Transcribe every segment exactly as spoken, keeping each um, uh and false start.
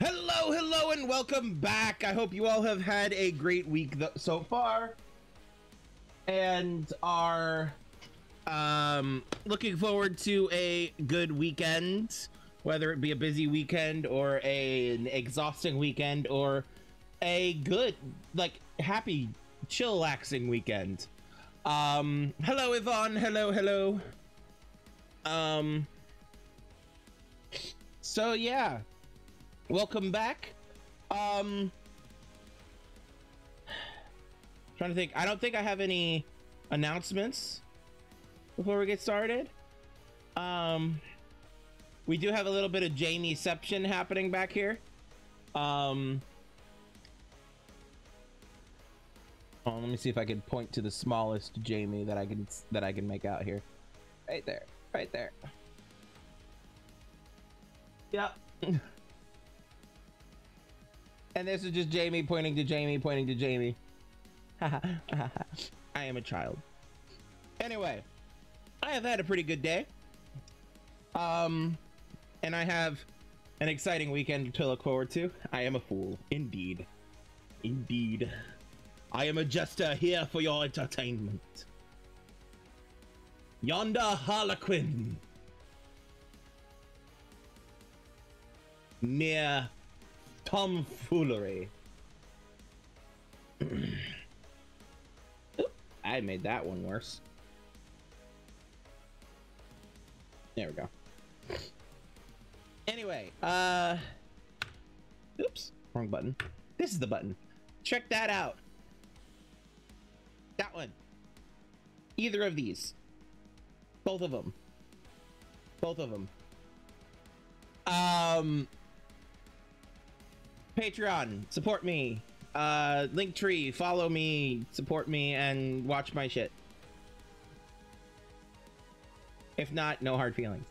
Hello, hello, and welcome back. I hope you all have had a great week so far and are um, looking forward to a good weekend, whether it be a busy weekend or a, an exhausting weekend or a good, like, happy, chillaxing weekend. Um, hello, Yvonne. Hello, hello. Um, so yeah, welcome back. Um, trying to think, I don't think I have any announcements before we get started. Um, we do have a little bit of Jamie-ception happening back here. Um, Oh, let me see if I can point to the smallest Jamie that I can that I can make out here. Right there, right there. Yep. And this is just Jamie pointing to Jamie pointing to Jamie. I am a child. Anyway, I have had a pretty good day. Um, and I have an exciting weekend to look forward to. I am a fool, indeed, indeed. I am a jester here for your entertainment. Yonder Harlequin. Mere tomfoolery. Oop, I made that one worse. There we go. Anyway, uh, oops, wrong button. This is the button. Check that out. That one. Either of these. Both of them. Both of them. Um, Patreon, support me. Uh, Linktree, follow me, support me, and watch my shit. If not, no hard feelings.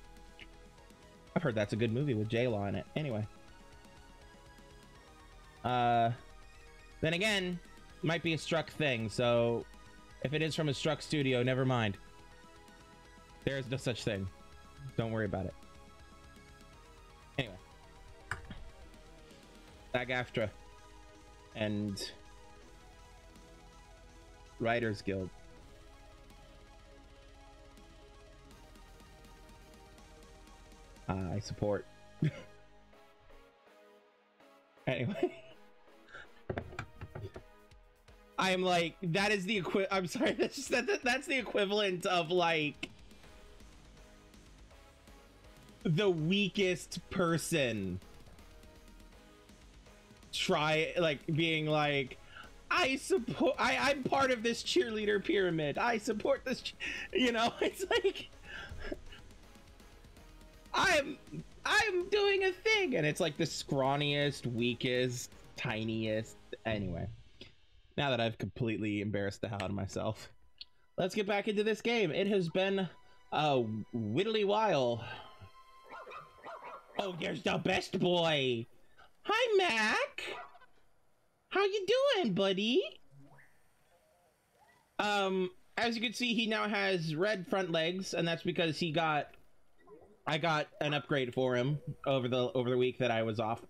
I've heard that's a good movie with J-Law in it. Anyway. Uh, then again, might be a Struck thing, so... If it is from a Struck studio, never mind. There is no such thing. Don't worry about it. Anyway. SAG-AFTRA. And... Writers Guild. Uh, I support. Anyway. I am like, that is the equi- I'm sorry, that's just, that, that, that's the equivalent of like the weakest person try like being like, I support, I, I'm part of this cheerleader pyramid. I support this, ch you know, it's like, I'm, I'm doing a thing. And it's like the scrawniest, weakest, tiniest, anyway. Now that I've completely embarrassed the hell out of myself, let's get back into this game. It has been a whittly while. Oh, there's the best boy. Hi, Mac. How you doing, buddy? Um, as you can see, he now has red front legs, and that's because he got, I got an upgrade for him over the over the week that I was off.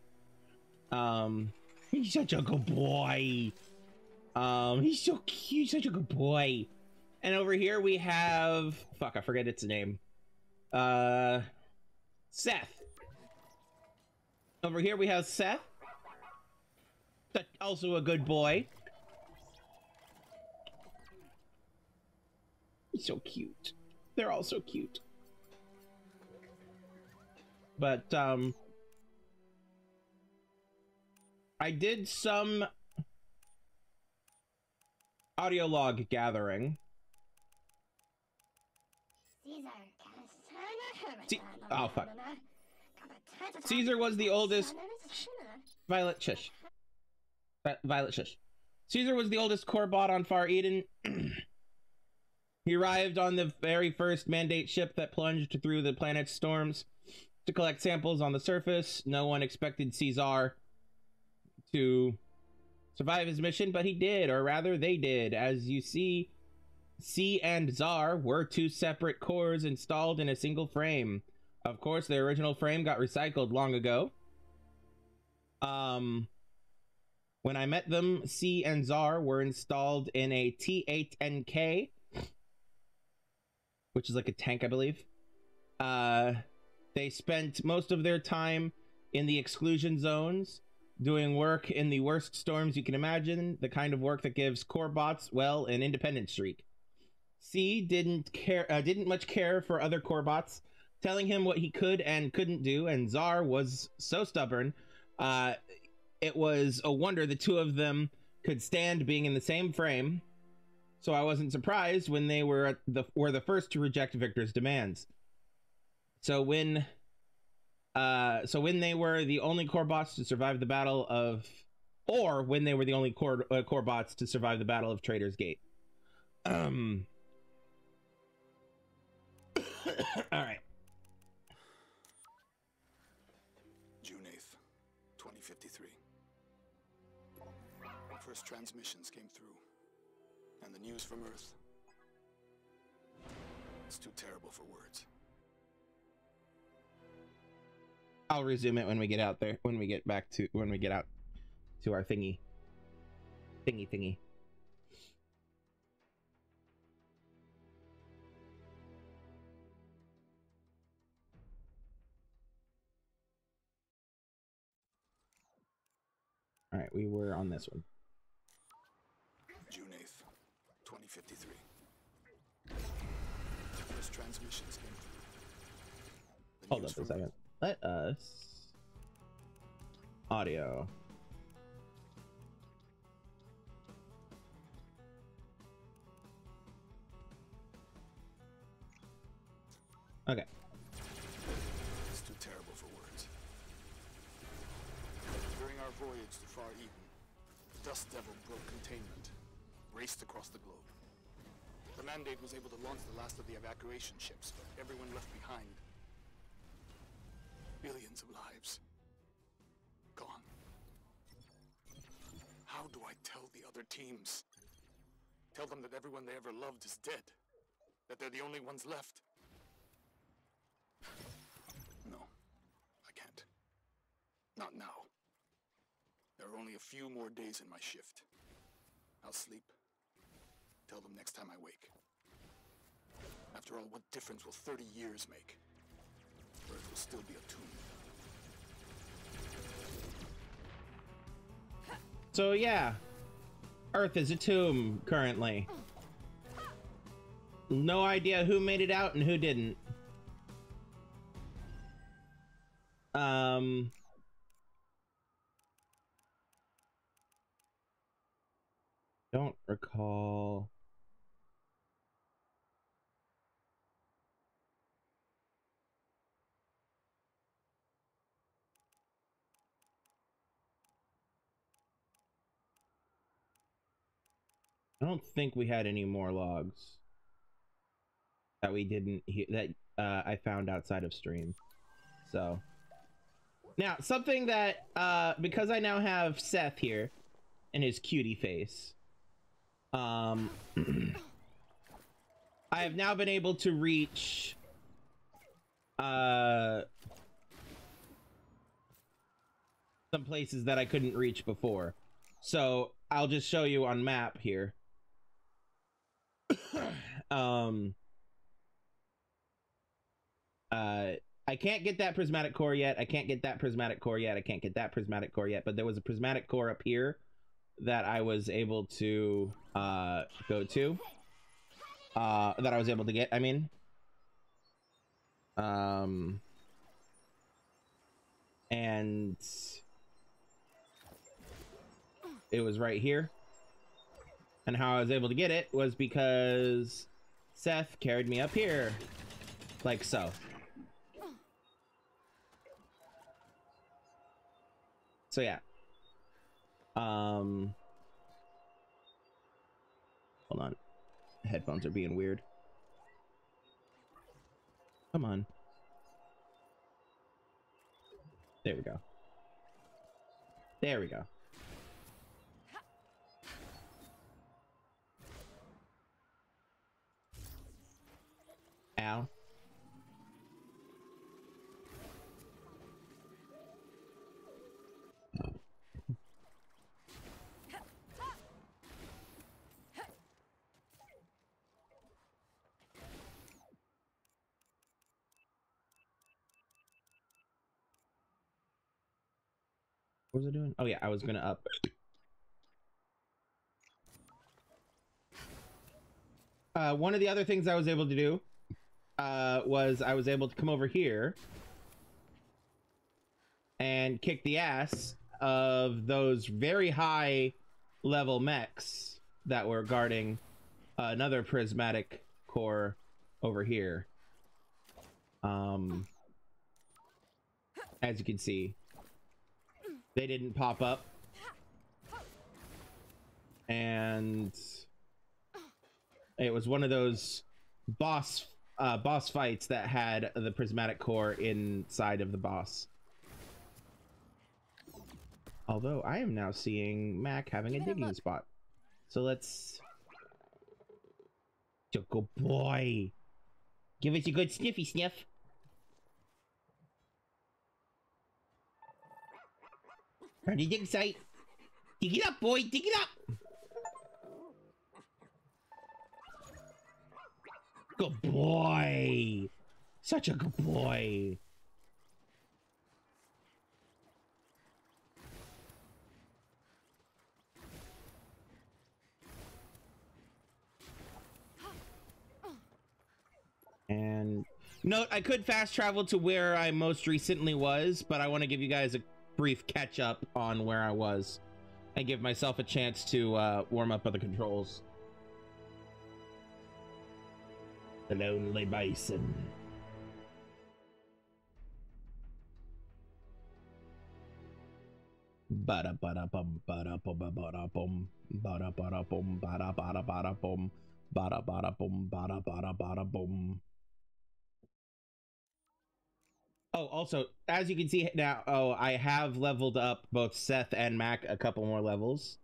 Um, he's such a good boy. Um, he's so cute, such a good boy. And over here we have... Fuck, I forget its name. Uh... Seth. Over here we have Seth. That's also a good boy. He's so cute. They're all so cute. But, um... I did some... audio log gathering. C oh fuck. Caesar was the oldest. Violet shush. Violet shush. Caesar was the oldest core bot on Far Eden. He arrived on the very first Mandate ship that plunged through the planet's storms to collect samples on the surface. No one expected Caesar to survive his mission, but he did, or rather they did. As you see, C and Czar were two separate cores installed in a single frame. Of course, the original frame got recycled long ago. Um, when I met them, C and Czar were installed in a T eight N K, which is like a tank, I believe. Uh, they spent most of their time in the exclusion zones, doing work in the worst storms you can imagine, the kind of work that gives core bots, well, an independent streak. C didn't care, uh, didn't much care for other core bots, telling him what he could and couldn't do, and Czar was so stubborn, uh, it was a wonder the two of them could stand being in the same frame, so I wasn't surprised when they were the, were the first to reject Victor's demands. So when... Uh, so when they were the only core bots to survive the battle of, or when they were the only core uh, core bots to survive the battle of Traitor's Gate. Um. All right. June eighth, twenty fifty-three. First transmissions came through, and the news from Earth. It's too terrible for words. I'll resume it when we get out there, when we get back to, when we get out to our thingy, thingy, thingy. All right, we were on this one. June eighth, twenty fifty-three. The first transmissions came through. Hold up a second. Let us audio. Okay. It's too terrible for words. During our voyage to Far Eden, the Dust Devil broke containment, raced across the globe. The Mandate was able to launch the last of the evacuation ships, but everyone left behind. Millions of lives gone. How do I tell the other teams? Tell them that everyone they ever loved is dead. That they're the only ones left. No, I can't. Not now. There are only a few more days in my shift. I'll sleep. Tell them next time I wake. After all, what difference will thirty years make? Earth will still be a tomb. So yeah, Earth is a tomb currently. No idea who made it out and who didn't. Um. Don't recall. I don't think we had any more logs that we didn't hear, that uh, I found outside of stream. So now something that uh, because I now have Seth here and his cutie face, um, I have now been able to reach uh, some places that I couldn't reach before. So I'll just show you on map here. um uh I can't get that prismatic core yet. I can't get that prismatic core yet. I can't get that prismatic core yet, but there was a prismatic core up here that I was able to uh go to uh that I was able to get, I mean. Um and it was right here. And how I was able to get it was because Seth carried me up here, like so. So yeah. Um, hold on, headphones are being weird. Come on. There we go. There we go. now. What was I doing? Oh yeah, I was gonna up. Uh, one of the other things I was able to do uh, was I was able to come over here and kick the ass of those very high level mechs that were guarding another prismatic core over here. Um, as you can see, they didn't pop up, and it was one of those boss uh, boss fights that had the prismatic core inside of the boss. Although I am now seeing Mac having a digging spot, so let's. Good boy, give us a good sniffy sniff. Try to dig site. Dig it up, boy. Dig it up. Good boy. Such a good boy. And note, I could fast travel to where I most recently was, but I want to give you guys a brief catch up on where I was and give myself a chance to uh, warm up other controls. The Lonely Bison. Bada bada bum bada bada bada bum bada bada bum bada bada bada bum bada bada bum bada bada bada bum. Oh, also, as you can see now, oh, I have leveled up both Seth and Mac a couple more levels,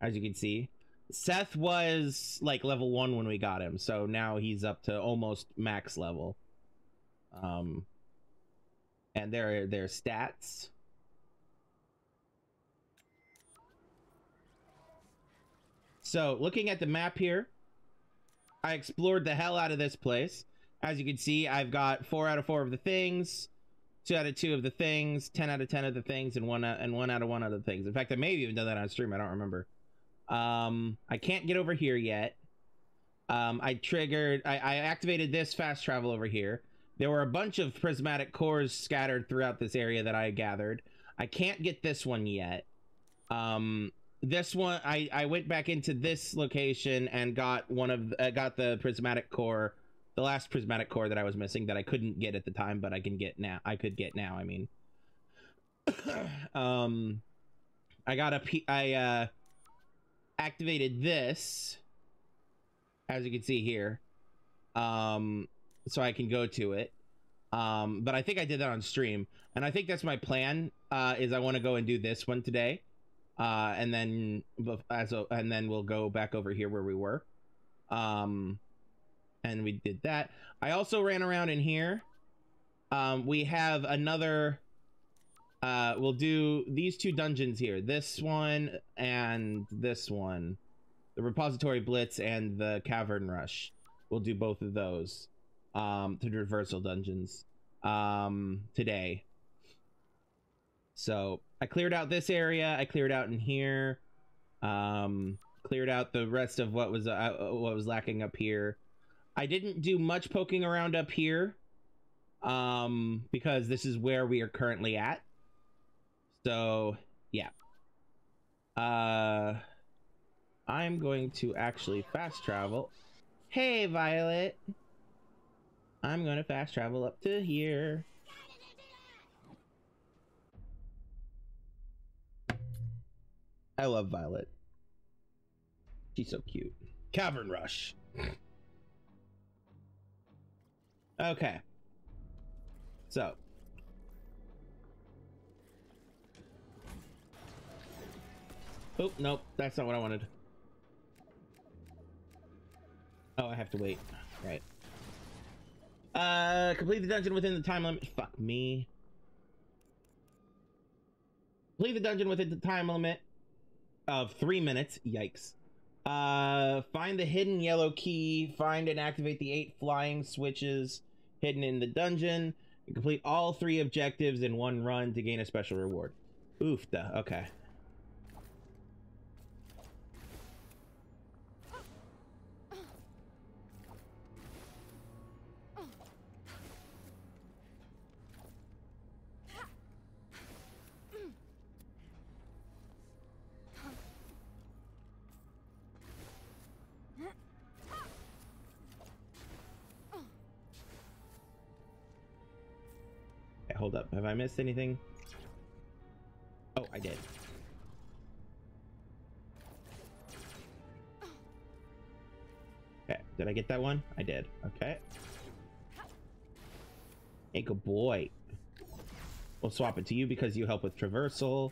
as you can see. Seth was, like, level one when we got him, so now he's up to almost max level. Um, and their, their stats. So, looking at the map here, I explored the hell out of this place. As you can see, I've got four out of four of the things, two out of two of the things, ten out of ten of the things, and one out, and one out of one out of the things. In fact, I may have even done that on stream. I don't remember. Um, I can't get over here yet. Um, I triggered. I, I activated this fast travel over here. There were a bunch of prismatic cores scattered throughout this area that I gathered. I can't get this one yet. Um, this one, I I went back into this location and got one of uh, got the prismatic core. The last prismatic core that I was missing that I couldn't get at the time, but I can get now. I could get now. I mean, um, I got a P I uh, activated this, as you can see here, um, so I can go to it. Um, but I think I did that on stream, and I think that's my plan. Uh, is I want to go and do this one today, uh, and then as a, and then we'll go back over here where we were. Um, And we did that. I also ran around in here. Um, we have another. Uh, we'll do these two dungeons here. This one and this one. The Repository Blitz and the Cavern Rush. We'll do both of those. Um, the traversal dungeons. Um, today. So I cleared out this area. I cleared out in here. Um, cleared out the rest of what was uh, what was lacking up here. I didn't do much poking around up here um, because this is where we are currently at. So, yeah. Uh, I'm going to actually fast travel. Hey, Violet. I'm going to fast travel up to here. I love Violet. She's so cute. Cavern Rush. Okay, so oh nope, that's not what I wanted. Oh, I have to wait, right? Uh, complete the dungeon within the time limit. Fuck me. Complete the dungeon within the time limit of three minutes. Yikes. Uh, find the hidden yellow key. Find and activate the eight flying switches hidden in the dungeon. And complete all three objectives in one run to gain a special reward. Oof, duh. Okay. Hold up. Have I missed anything? Oh, I did. Okay. Did I get that one? I did. Okay. Hey, good boy. We'll swap it to you because you help with traversal.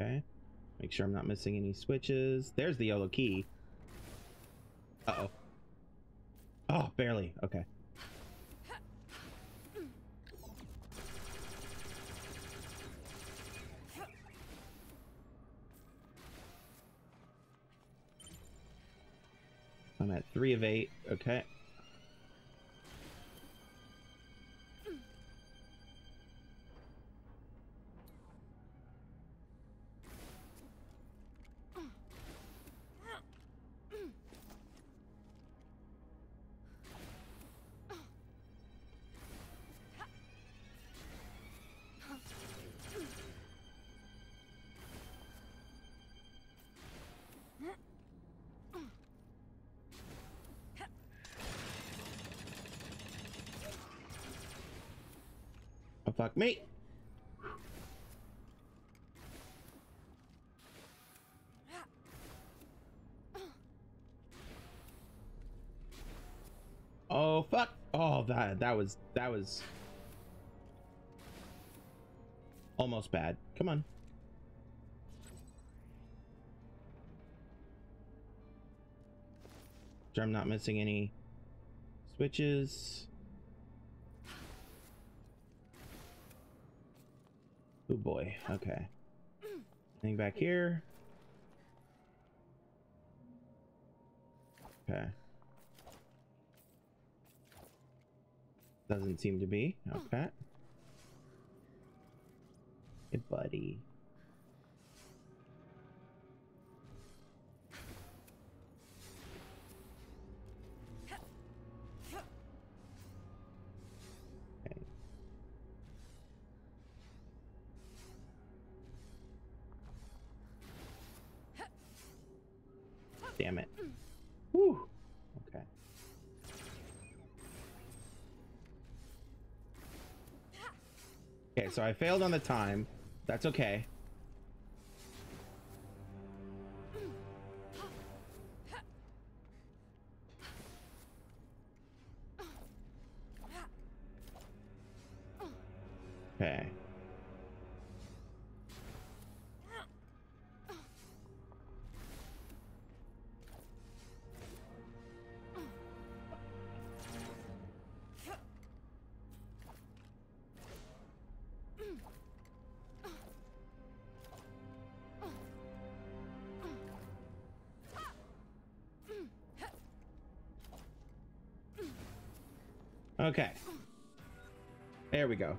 Okay. Make sure I'm not missing any switches. There's the yellow key. Uh-oh. Oh, barely. Okay. I'm at three of eight. Okay. Fuck me. Oh fuck. Oh, that that was that was almost bad. Come on. I'm not missing any switches. Oh boy, okay. Anything back here? Okay. Doesn't seem to be. Okay. Hey, buddy. Damn it. Whew. Okay. Okay, so I failed on the time. That's okay. Okay. Okay. There we go.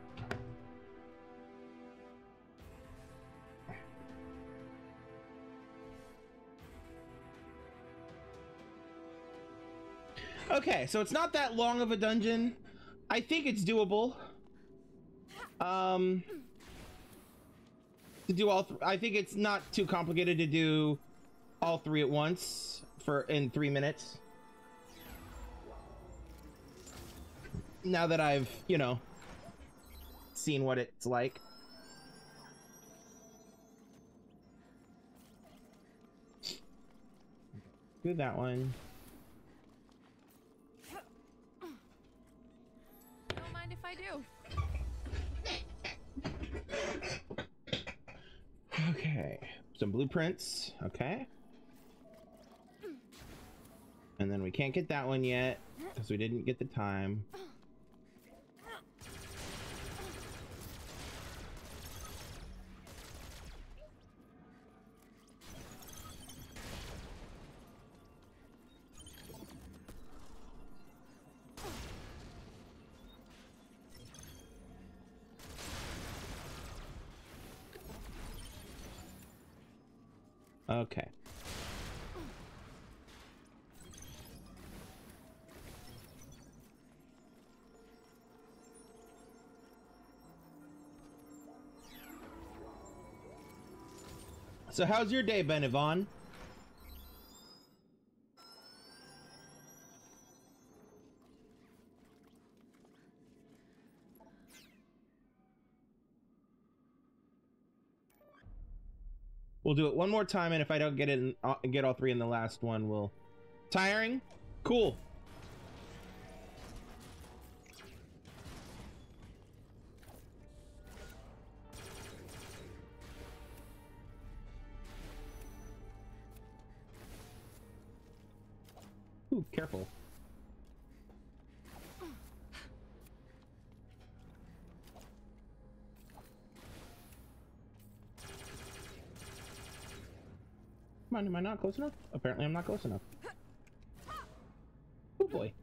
Okay, so it's not that long of a dungeon. I think it's doable. Um, to do all, th I think it's not too complicated to do all three at once for in three minutes. Now that I've, you know, seen what it's like. Do that one. Don't mind if I do. Okay. Some blueprints. Okay. And then we can't get that one yet because we didn't get the time. Okay. So how's your day been, Yvonne? We'll do it one more time, and if I don't get it, in, uh, get all three in the last one, we'll... Tiring? Cool. Ooh, careful. Am I not close enough? Apparently I'm not close enough. Oh boy.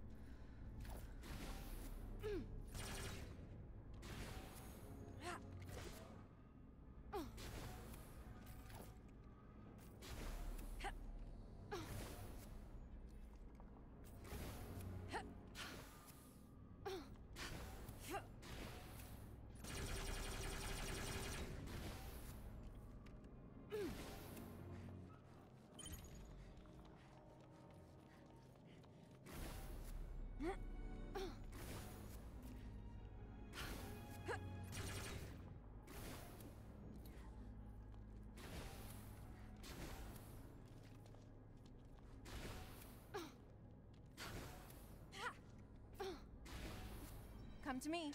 To me.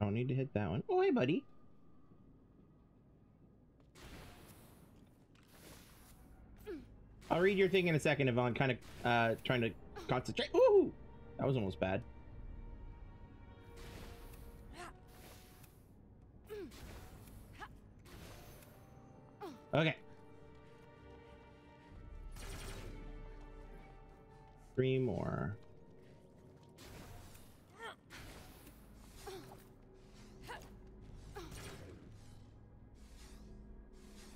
Don't need to hit that one. Oh, hey, buddy. I'll read your thing in a second, Yvonne. Kind of uh, trying to concentrate. Ooh, that was almost bad. Okay. Three more.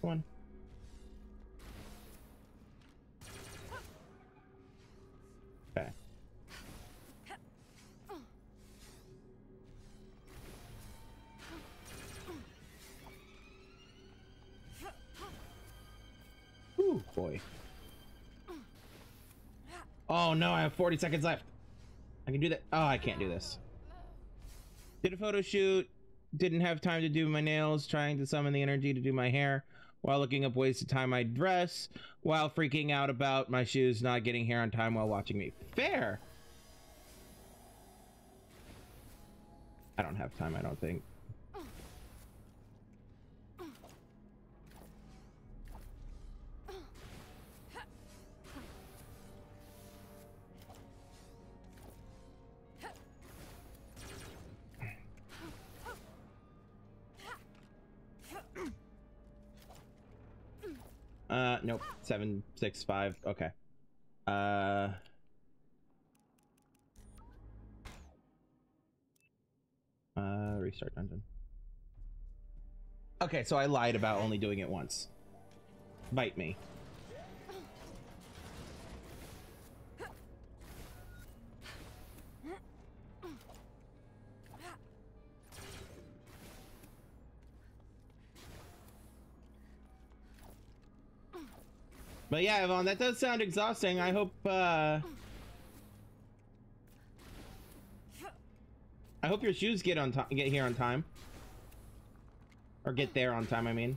One. Okay. Boy. Oh no, I have forty seconds left. I can do that. Oh, I can't do this. Did a photo shoot. Didn't have time to do my nails. Trying to summon the energy to do my hair while looking up ways to tie my dress while freaking out about my shoes not getting here on time while watching me. Fair. I don't have time, I don't think. Uh, nope. Seven, six, five. Okay. Uh. Uh, restart dungeon. Okay, so I lied about only doing it once. Bite me. But yeah, Yvonne, that does sound exhausting. I hope, uh... I hope your shoes get on time, get here on time. Or get there on time, I mean.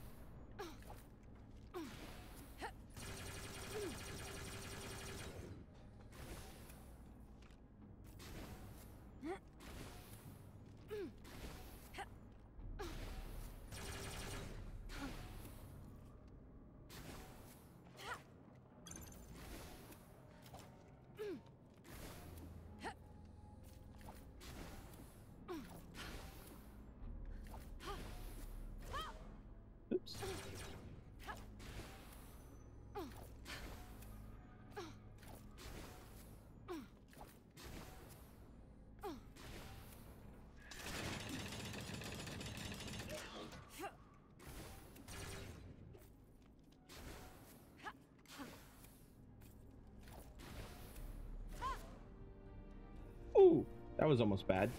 That was almost bad.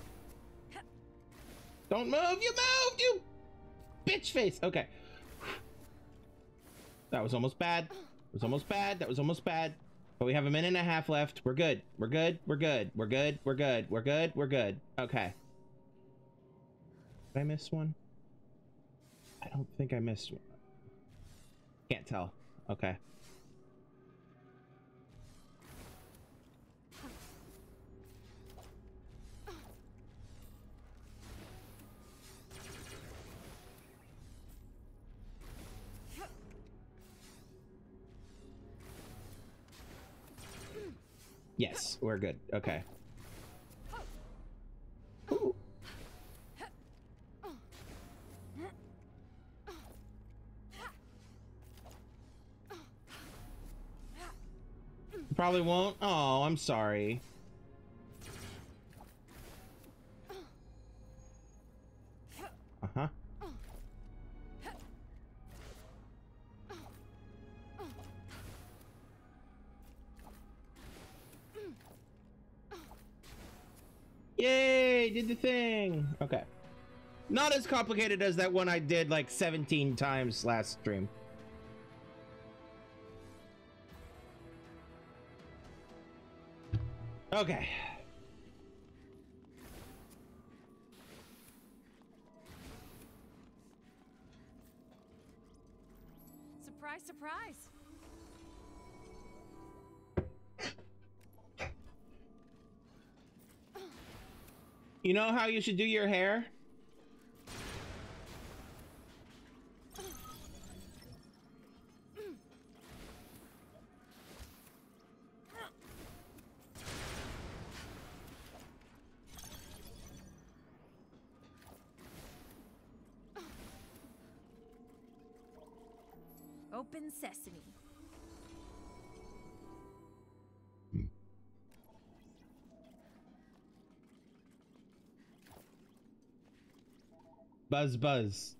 Don't move! You moved, you bitch face! Okay. That was almost bad. It was almost bad. That was almost bad. But we have a minute and a half left. We're good. We're good. We're good. We're good. We're good. We're good. We're good. Okay. Did I miss one? I don't think I missed one. Can't tell. Okay. Yes, we're good. Okay. Ooh. Probably won't. Oh, I'm sorry. Uh-huh. Yay, did the thing. Okay. Not as complicated as that one I did like seventeen times last stream. Okay. Surprise, surprise. You know how you should do your hair? Open sesame. Buzz, buzz.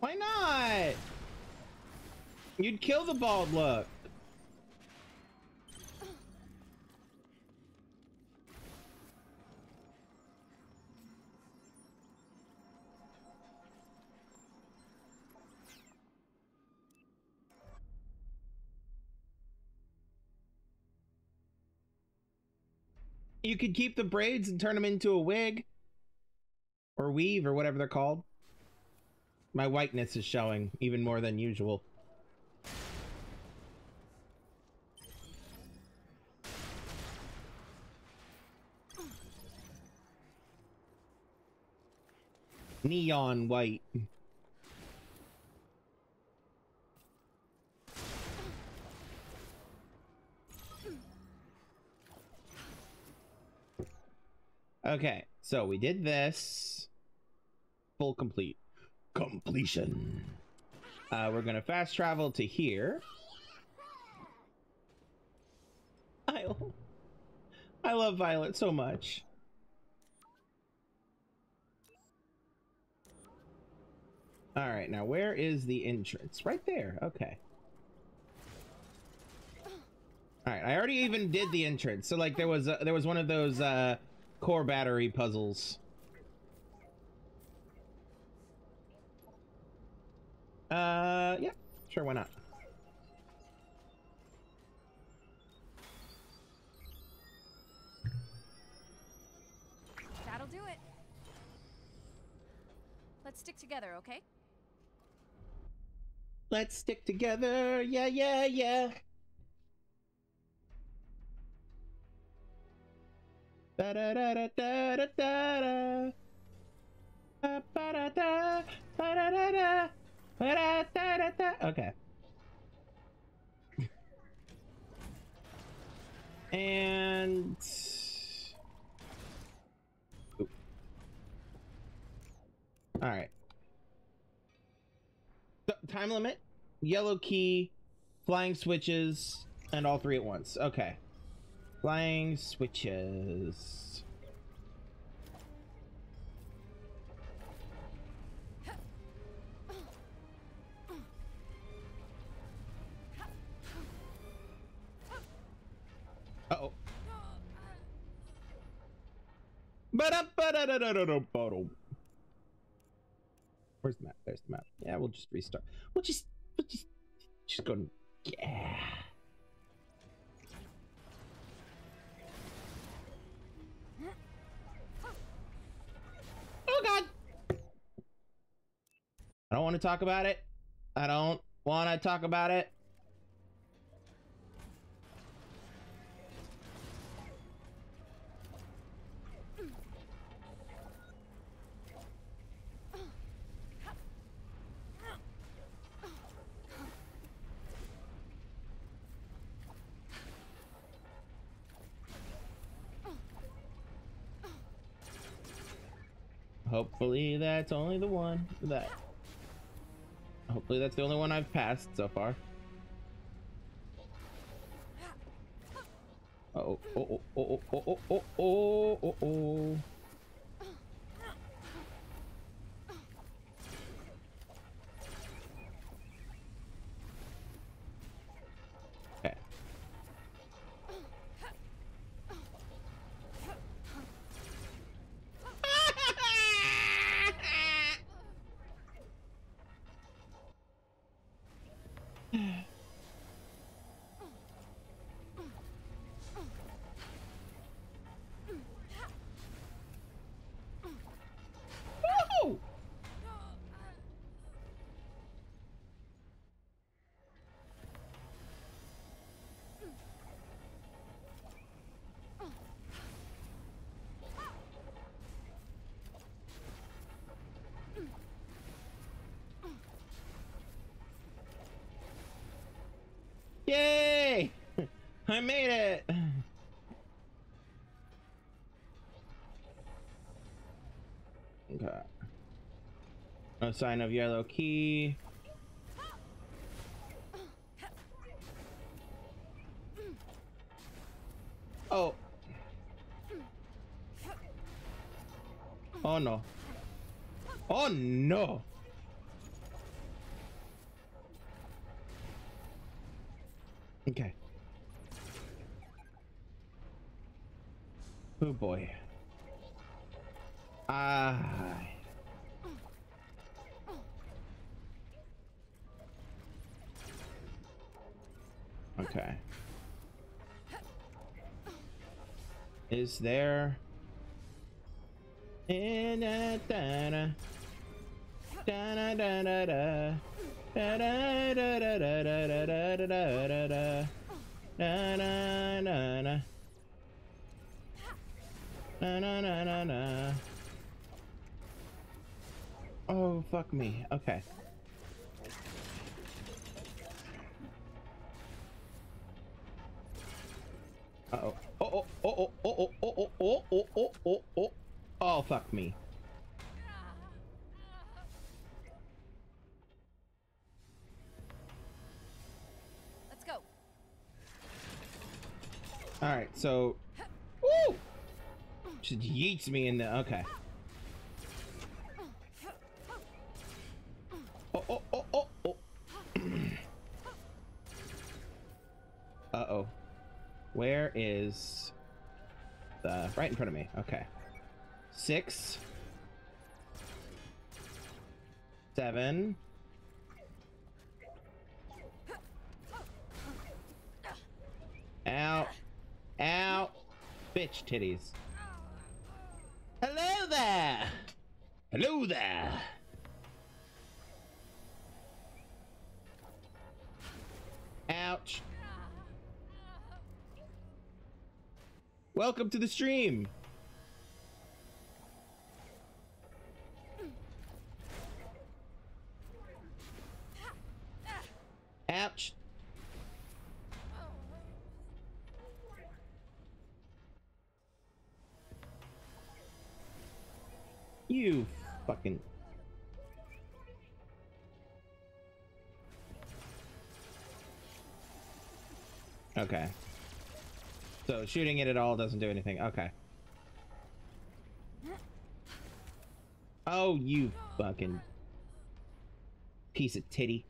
Why not? You'd kill the bald look. You could keep the braids and turn them into a wig or weave or whatever they're called. My whiteness is showing even more than usual. Neon white. Okay, so we did this. Full complete. Completion. Uh, we're gonna fast travel to here. I, I love Violet so much. All right, now where is the entrance? Right there, okay. All right, I already even did the entrance. So like there was, a, there was one of those, uh, core battery puzzles. Uh, yeah, sure, why not? That'll do it. Let's stick together, okay? Let's stick together, yeah, yeah, yeah. Da da da da da da da da da da da da da. Okay. And all right. Time limit, yellow key, flying switches, and all three at once. Okay. Flying switches. Where's the map? There's the map. Yeah, we'll just restart. We'll just, we'll just, just go. And, yeah. Oh God. I don't want to talk about it. I don't want to talk about it. Hopefully that's only the one that... Hopefully that's the only one I've passed so far. Oh, oh, oh, oh, oh, oh, oh, oh, oh, oh. Yay! I made it! Okay. No sign of yellow key. Oh. Oh no. Oh no! Okay. Oh boy. Ah. Okay. Is there? Da da da da da da da da da da da na na na na na na na na. Oh fuck me. Okay. Uh oh. Oh oh oh oh oh oh oh oh oh oh. Oh fuck me. All right, so, woo! She yeets me in the, okay. Oh, oh, oh, oh, oh. Uh-oh. Where is the, right in front of me, okay. Six. Seven. Out. Ow! Bitch titties. Hello there! Hello there! Ouch. Welcome to the stream! Ouch. You fucking... Okay. So shooting it at all doesn't do anything. Okay. Oh, you fucking piece of titty.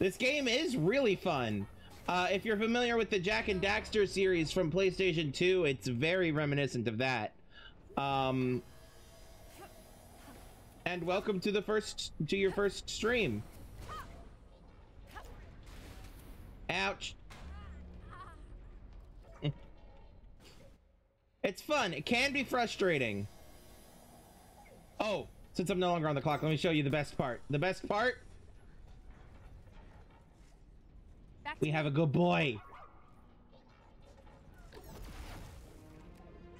This game is really fun. Uh, if you're familiar with the Jak and Daxter series from PlayStation two, it's very reminiscent of that. Um, and welcome to the first to your first stream. Ouch. It's fun. It can be frustrating. Oh, since I'm no longer on the clock, let me show you the best part. The best part? We have a good boy.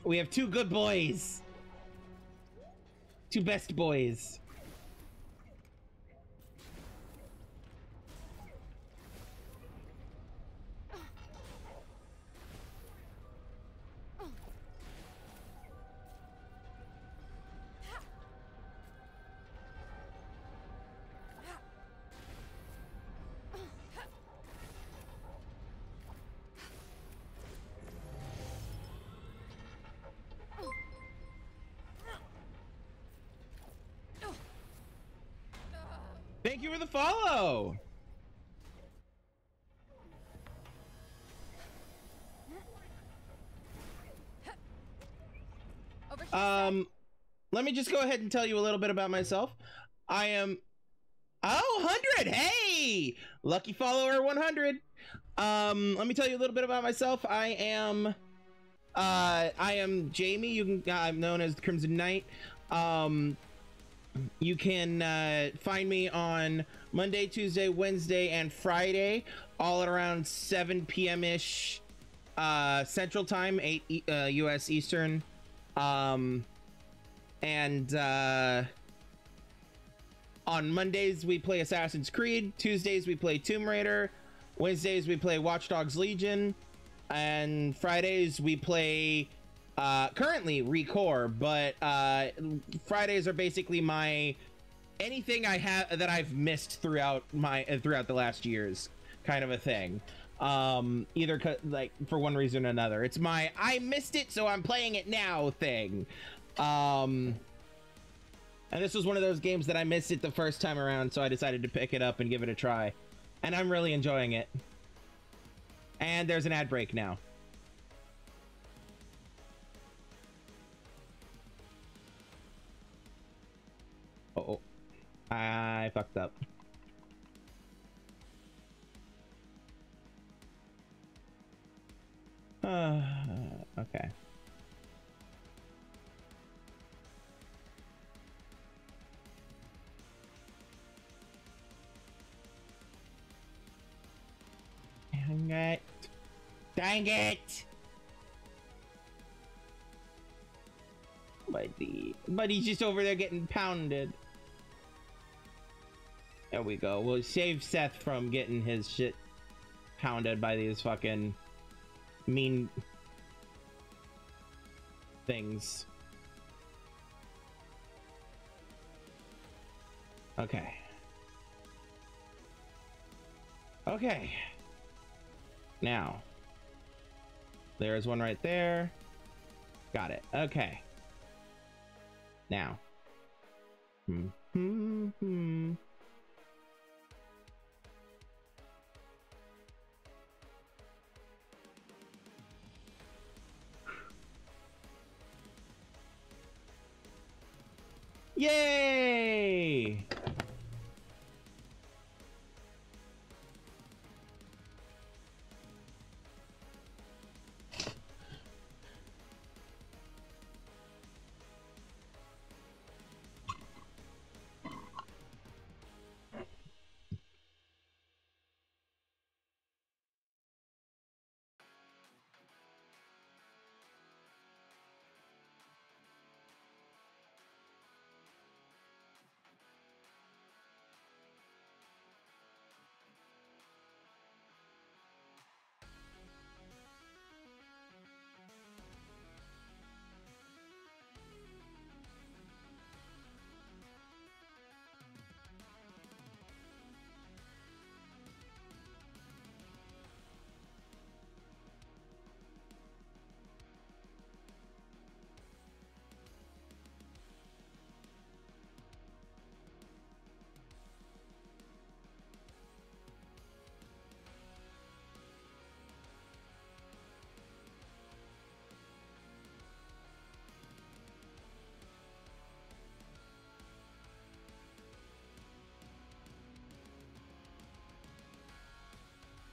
We have two good boys. Two best boys. Thank you for the follow. Um, let me just go ahead and tell you a little bit about myself. I am, oh, one hundred. Hey, lucky follower one hundred. Um, let me tell you a little bit about myself. I am, uh, I am Jamie. You can, I'm known as the Krimzon Knight. Um, You can uh, find me on Monday, Tuesday, Wednesday, and Friday, all at around seven p m-ish uh, Central Time, eight uh, U S Eastern. Um, and uh, on Mondays, we play Assassin's Creed. Tuesdays, we play Tomb Raider. Wednesdays, we play Watch Dogs Legion. And Fridays, we play... Uh, currently ReCore, but uh, Fridays are basically my anything I have that I've missed throughout my uh, throughout the last years, kind of a thing. Um, either like for one reason or another, it's my I missed it, so I'm playing it now thing. Um, and this was one of those games that I missed it the first time around, so I decided to pick it up and give it a try, and I'm really enjoying it. And there's an ad break now. Uh-oh. I fucked up. Uh, okay. Dang it. Dang it! Buddy. Buddy's just over there getting pounded. There we go. We'll save Seth from getting his shit pounded by these fucking mean things. Okay. Okay. Now. There's one right there. Got it. Okay. Now. Hmm. Hmm. Hmm. Yay!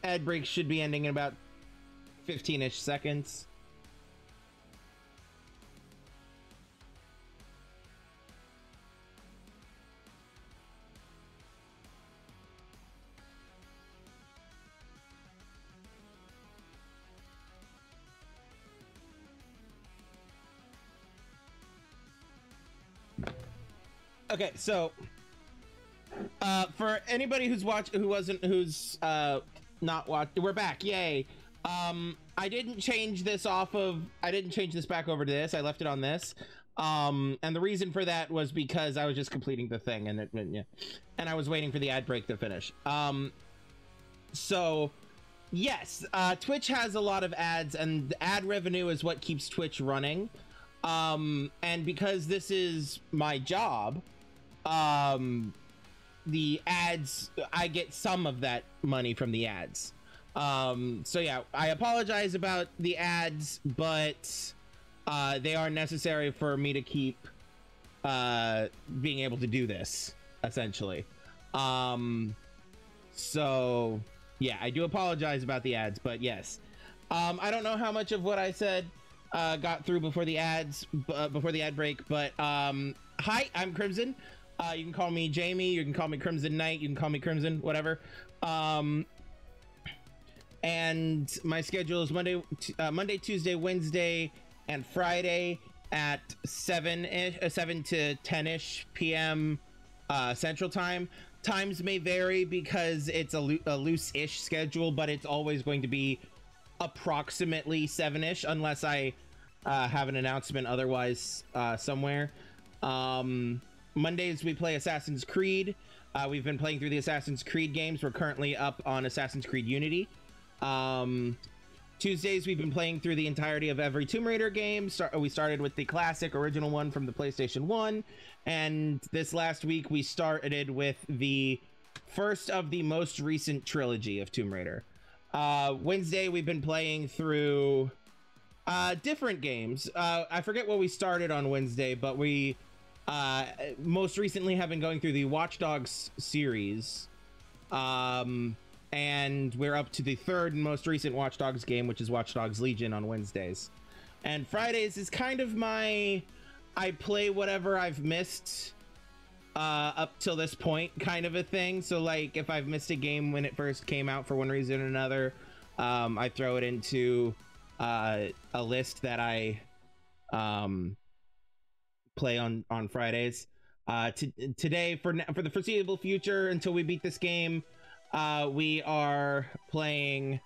Ad break should be ending in about fifteen-ish seconds. Okay, so uh, for anybody who's watched, who wasn't, who's uh, not watched, we're back! Yay! Um, I didn't change this off of. I didn't change this back over to this. I left it on this, um, and the reason for that was because I was just completing the thing, and it, and, yeah, and I was waiting for the ad break to finish. Um, so yes, uh, Twitch has a lot of ads, and ad revenue is what keeps Twitch running. Um, and because this is my job. Um, the ads, I get some of that money from the ads. Um, so yeah, I apologize about the ads, but uh, they are necessary for me to keep uh, being able to do this, essentially. Um, so yeah, I do apologize about the ads, but yes. Um, I don't know how much of what I said uh, got through before the ads, uh, before the ad break, but um, hi, I'm Krimzon. Uh, you can call me Jamie, you can call me Krimzon Knight, you can call me Krimzon, whatever. Um, and my schedule is Monday, uh, Monday, Tuesday, Wednesday, and Friday at seven-ish, uh, seven to ten-ish p m Uh, Central Time. Times may vary because it's a, lo a loose-ish schedule, but it's always going to be approximately seven-ish, unless I uh, have an announcement otherwise uh, somewhere. Um... Mondays we play Assassin's Creed. Uh, we've been playing through the Assassin's Creed games. We're currently up on Assassin's Creed Unity. Um, Tuesdays we've been playing through the entirety of every Tomb Raider game. Start, we started with the classic original one from the PlayStation one. And this last week we started with the first of the most recent trilogy of Tomb Raider. Uh, Wednesday we've been playing through uh, different games. Uh, I forget what we started on Wednesday, but we... Uh, most recently have been going through the Watch Dogs series, um, and we're up to the third and most recent Watch Dogs game, which is Watch Dogs Legion on Wednesdays. And Fridays is kind of my, I play whatever I've missed uh, up till this point kind of a thing. So like if I've missed a game when it first came out for one reason or another, um, I throw it into uh, a list that I... Um, play on on Fridays. Uh, today for for the foreseeable future until we beat this game, uh, we are playing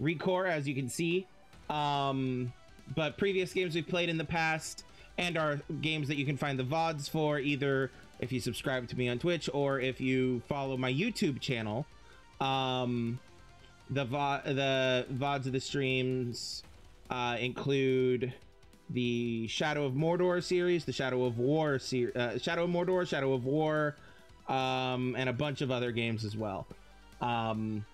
ReCore, as you can see. Um, but previous games we've played in the past and are games that you can find the V O Ds for, either if you subscribe to me on Twitch or if you follow my YouTube channel. Um, the vo the V O Ds of the streams uh, include the Shadow of Mordor series, the Shadow of War, ser uh, Shadow of Mordor, Shadow of War, um, and a bunch of other games as well. Um,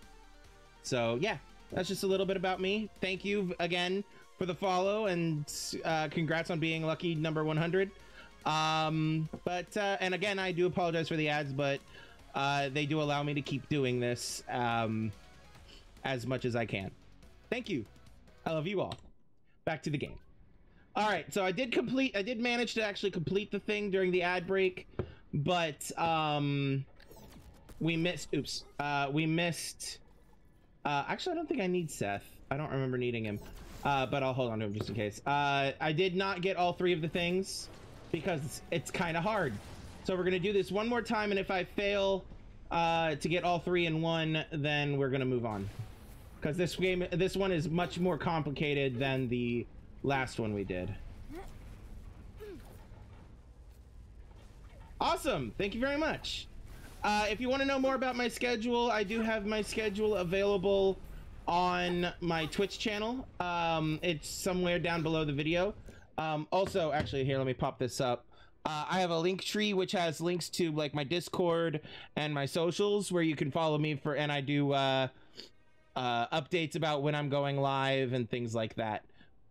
so yeah, that's just a little bit about me. Thank you again for the follow, and uh, congrats on being lucky number one hundred. Um, but uh, and again, I do apologize for the ads, but uh, they do allow me to keep doing this um, as much as I can. Thank you. I love you all. Back to the game. All right, so I did complete, I did manage to actually complete the thing during the ad break, but um, we missed, oops, uh, we missed, uh, actually I don't think I need Seth. I don't remember needing him, uh, but I'll hold on to him just in case. Uh, I did not get all three of the things because it's, it's kind of hard. So we're gonna do this one more time, and if I fail uh, to get all three in one, then we're gonna move on. Because this game, this one is much more complicated than the last one we did. Awesome, thank you very much. Uh, if you want to know more about my schedule, I do have my schedule available on my Twitch channel. Um, it's somewhere down below the video. Um, also, actually here, let me pop this up. Uh, I have a Linktree which has links to like my Discord and my socials where you can follow me for, and I do uh, uh, updates about when I'm going live and things like that.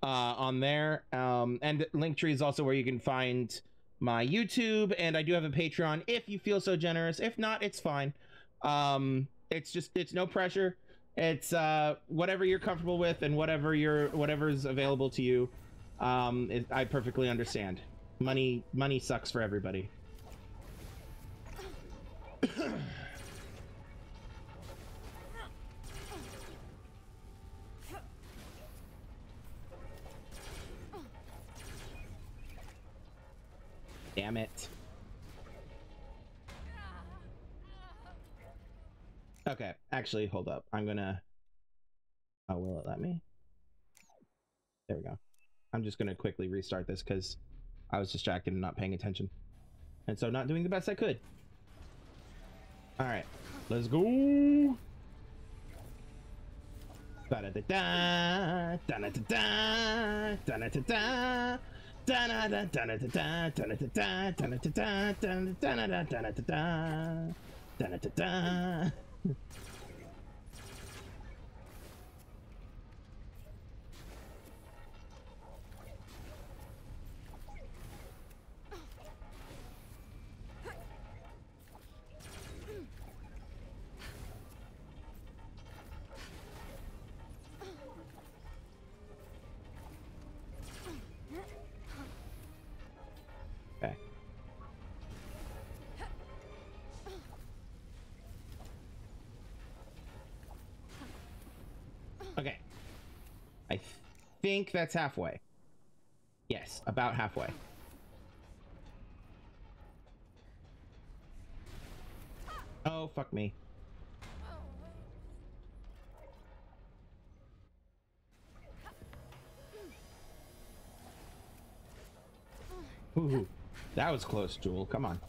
Uh, on there, um, and Linktree is also where you can find my YouTube, and I do have a Patreon if you feel so generous. If not, it's fine. Um, it's just, it's no pressure. It's uh, whatever you're comfortable with and whatever you're whatever's available to you. Um, it, I perfectly understand. Money, money sucks for everybody. Damn it. Okay, actually, hold up. I'm gonna... Oh, will it let me? There we go. I'm just gonna quickly restart this because I was distracted and not paying attention. And so not doing the best I could. Alright, let's go! Da-da-da-da! Da-da-da-da! Da-da-da-da! Da-da-da-da! Da-da-da-da! Da-da-da-da! Da-da-da-da! Da-da-da-da! Da-da-da-da! Da-da-da-da! I think that's halfway. Yes, about halfway. Oh, fuck me. Ooh, that was close, Joule. Come on.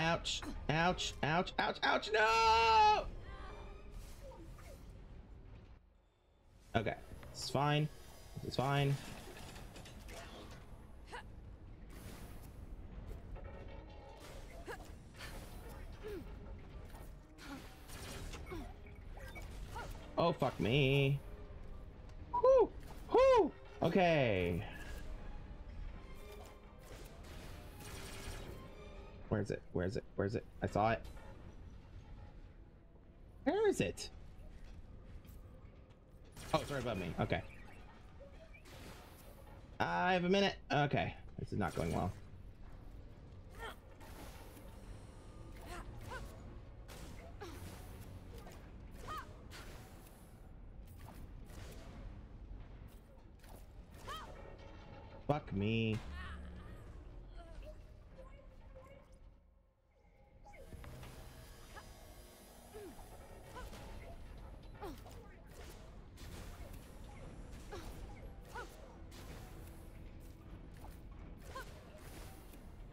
Ouch, ouch, ouch, ouch, ouch, no! Okay, it's fine, it's fine. Oh, fuck me. Whoo, whoo, okay. Where is it? Where is it? Where is it? I saw it. Where is it? Oh, it's right above me. Okay. I have a minute. Okay. This is not going well. Fuck me.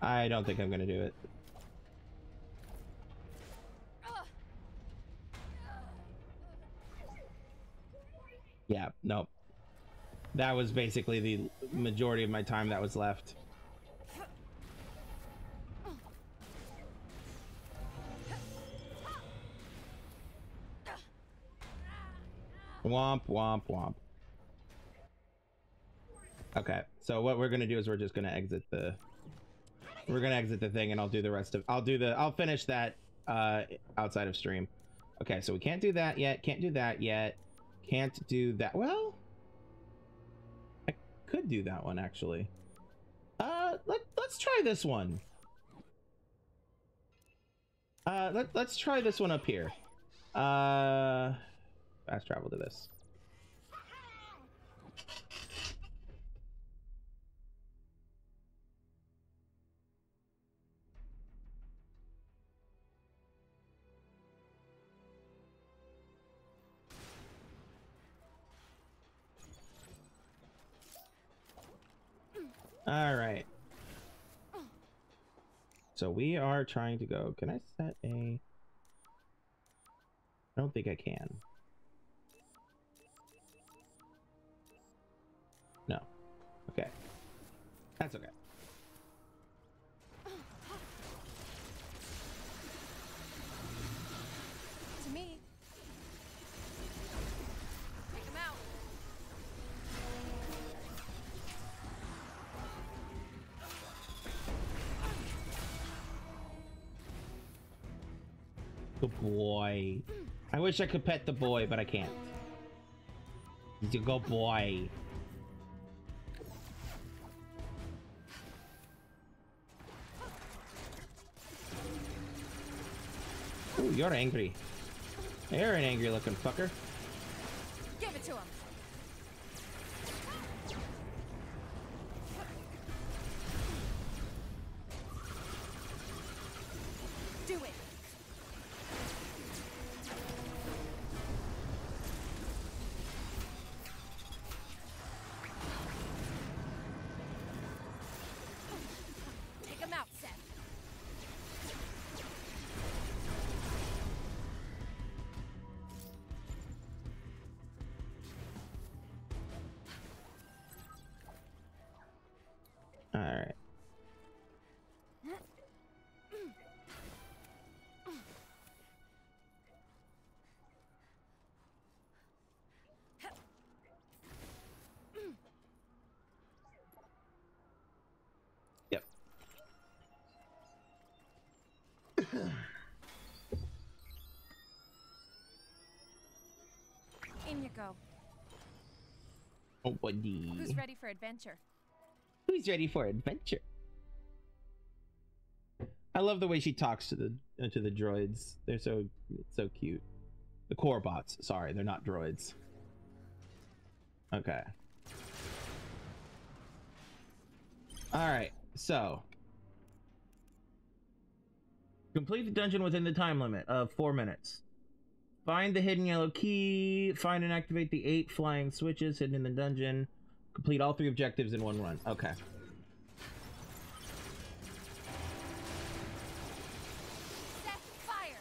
I don't think I'm gonna do it. Yeah, nope. That was basically the majority of my time that was left. Womp, womp, womp. Okay, so what we're gonna do is we're just gonna exit the... We're gonna exit the thing and I'll do the rest of I'll do the I'll finish that uh outside of stream. Okay, so we can't do that yet, can't do that yet, can't do that. Well, I could do that one actually. Uh let let's try this one. Uh let let's try this one up here. Uh fast travel to this. All right. So we are trying to go. Can I set a... I don't think I can. No. Okay. That's okay. To me. Take him out. The boy. I wish I could pet the boy, but I can't. He's a good boy. Ooh, you're angry. You're an angry looking fucker. Give it to him. Go. Oh, buddy. Who's ready for adventure? Who's ready for adventure? I love the way she talks to the uh, to the droids. They're so so cute. The core bots. Sorry, they're not droids. Okay. All right. So, complete the dungeon within the time limit of four minutes. Find the hidden yellow key, find and activate the eight flying switches hidden in the dungeon. Complete all three objectives in one run. Okay. Set fire.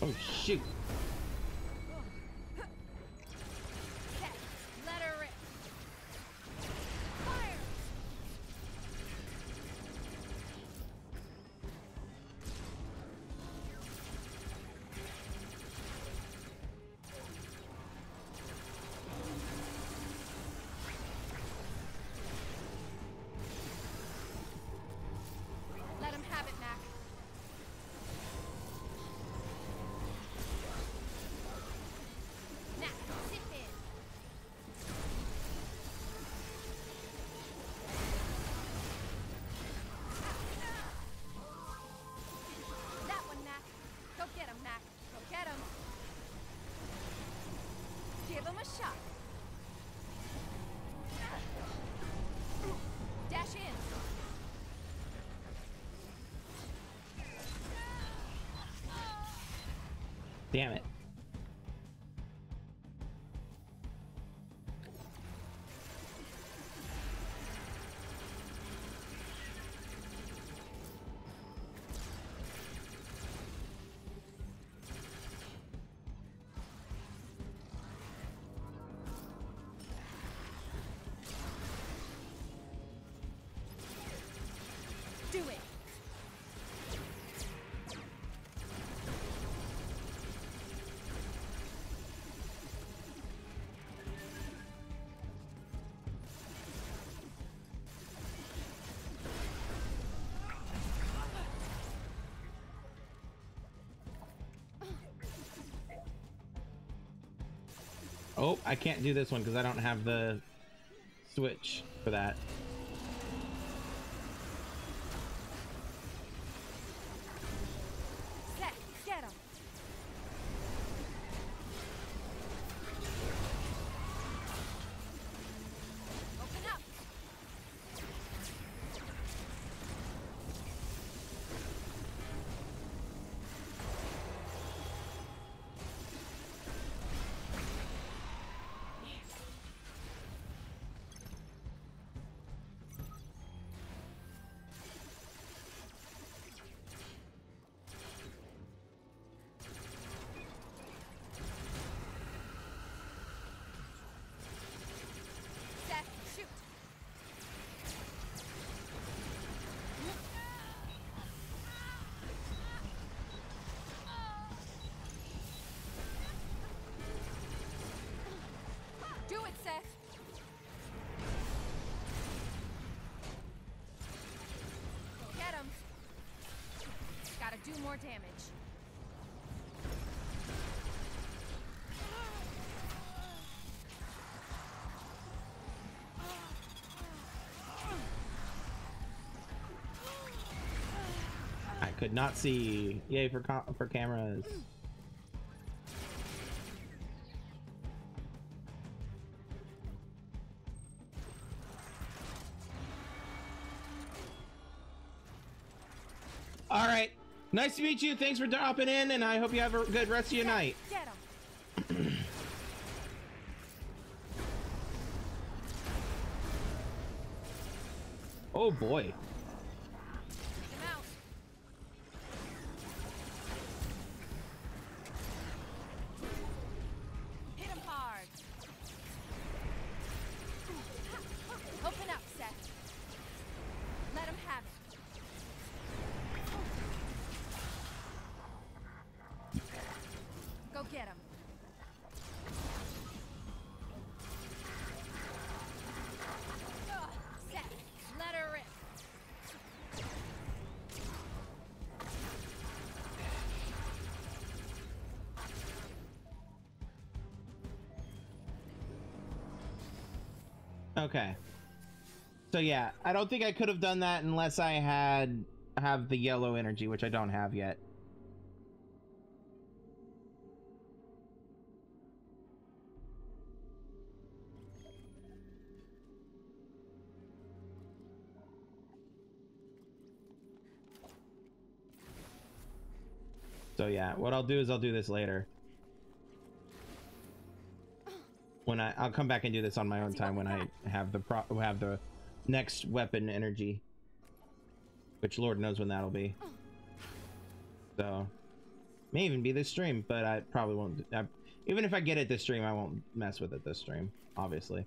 Oh, shoot. Let her rip. Fire. Let him have it, Mac. Damn it. Do it. Oh, I can't do this one because I don't have the Twitch for that. Do more damage. I could not see. Yay for com for cameras. All right. Nice to meet you. Thanks for dropping in, and I hope you have a good rest of your night. Get him. Oh boy. Okay, so yeah, I don't think I could have done that unless I had have the yellow energy, which I don't have yet. So yeah, what I'll do is I'll do this later. When I, I'll come back and do this on my own time when I have the pro have the next weapon energy, which Lord knows when that'll be. So may even be this stream, but I probably won't. I, even if I get it this stream, I won't mess with it this stream, obviously.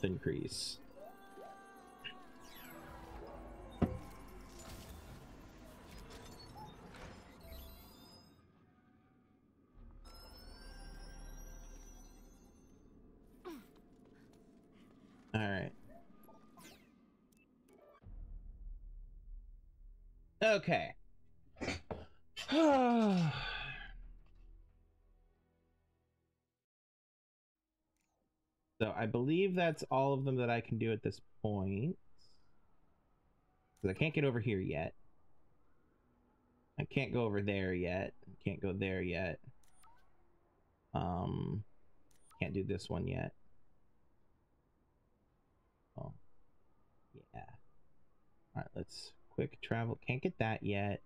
Increase. All right. Okay. So I believe that's all of them that I can do at this point. Because I can't get over here yet. I can't go over there yet. Can't go there yet. Um, can't do this one yet. Oh, yeah. All right, let's quick travel. Can't get that yet.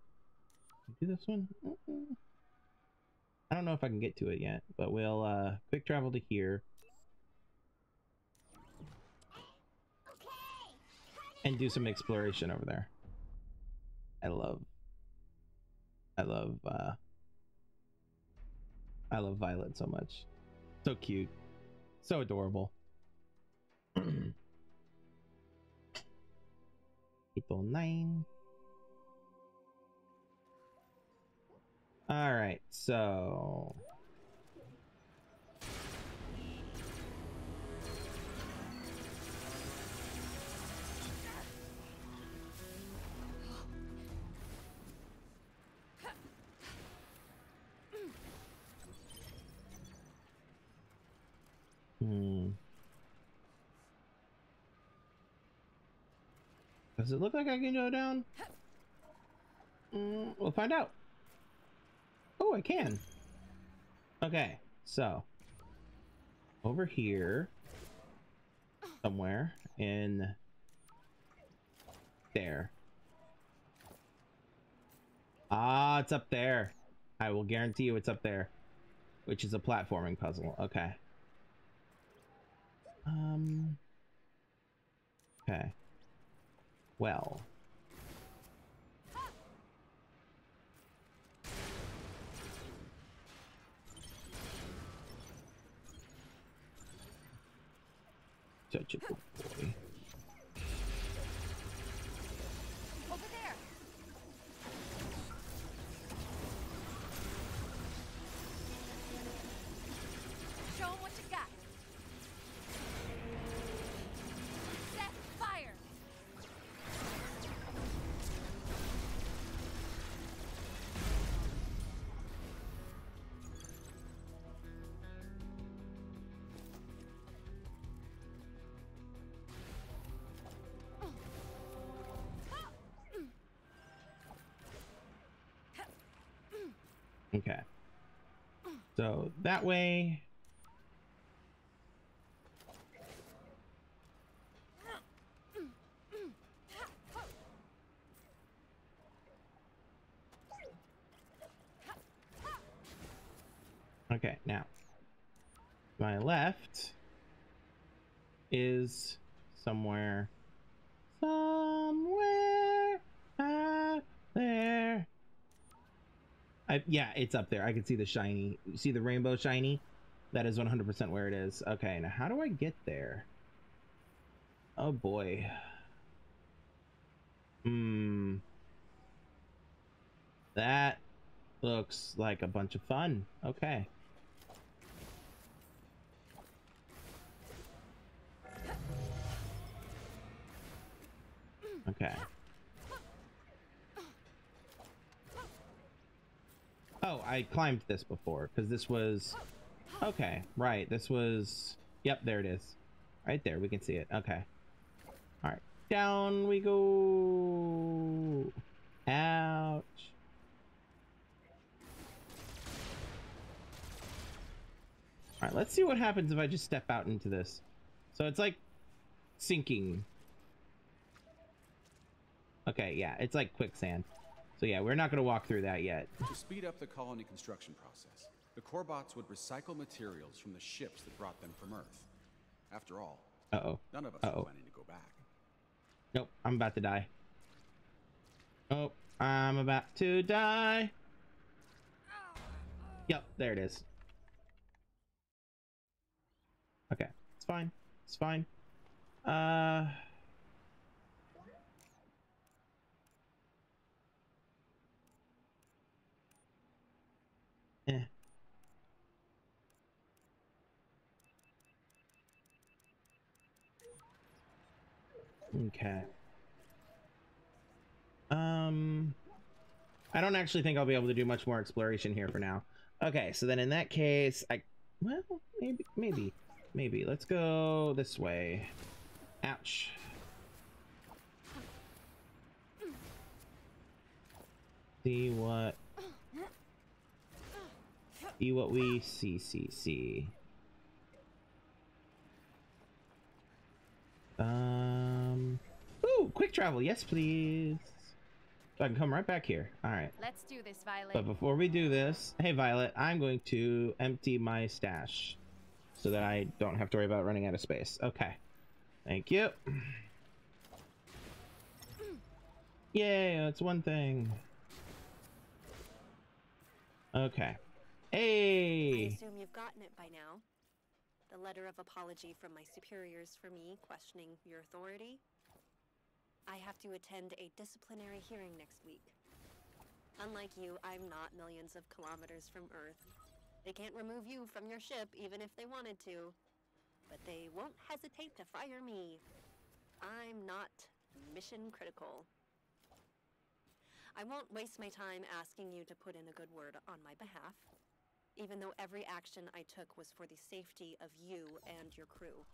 Do this one. Mm-mm. I don't know if I can get to it yet, but we'll uh, quick travel to here. And do some exploration over there. I love, I love, uh, I love Violet so much. So cute. So adorable. keep online. All right, so hmm. Does it look like I can go down? Mm, we'll find out. Oh, I can. Okay, so over here somewhere in there. Ah, it's up there. I will guarantee you it's up there, which is a platforming puzzle. Okay. Um, okay. Well. Such a good boy. Over there. Show 'em what you got. Set fire. Okay, so that way. Okay, now my left is somewhere, somewhere out there. I, yeah, it's up there. I can see the shiny. You see the rainbow shiny? That is one hundred percent where it is. Okay, now how do I get there? Oh boy. Hmm. That looks like a bunch of fun. Okay. Okay. Oh, I climbed this before because this was okay, right? This was, yep, there it is. Right there, we can see it. Okay. All right, down we go. Ouch. All right, let's see what happens if I just step out into this. So it's like sinking. Okay, yeah, it's like quicksand. So yeah, we're not going to walk through that yet. To speed up the colony construction process, the core bots would recycle materials from the ships that brought them from Earth. After all, uh-oh, none of us uh-oh. are planning to go back. Nope, I'm about to die. Oh, I'm about to die. Yep, there it is. Okay, it's fine. It's fine. Uh... Eh. Okay. Um, I don't actually think I'll be able to do much more exploration here for now. Okay, so then in that case, I, well, maybe, maybe, maybe. Let's go this way. Ouch. See what... See what we see, see, see. Um. Ooh, quick travel. Yes, please. So I can come right back here. All right. Let's do this, Violet. But before we do this, hey, Violet, I'm going to empty my stash so that I don't have to worry about running out of space. Okay. Thank you. Yay, that's one thing. Okay. Hey! I assume you've gotten it by now. The letter of apology from my superiors for me questioning your authority. I have to attend a disciplinary hearing next week. Unlike you, I'm not millions of kilometers from Earth. They can't remove you from your ship, even if they wanted to. But they won't hesitate to fire me. I'm not mission critical. I won't waste my time asking you to put in a good word on my behalf, even though every action I took was for the safety of you and your crew.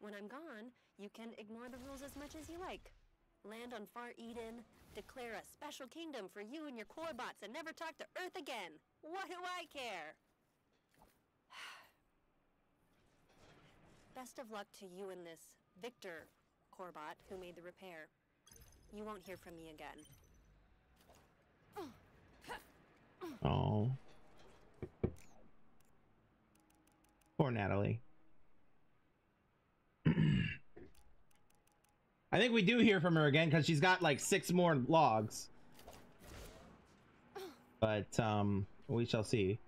When I'm gone, you can ignore the rules as much as you like. Land on Far Eden, declare a special kingdom for you and your core bots, and never talk to Earth again. What do I care? Best of luck to you and this Victor Corbot who made the repair. You won't hear from me again. Oh. Poor Natalie. I think we do hear from her again because she's got like six more logs. But um, we shall see.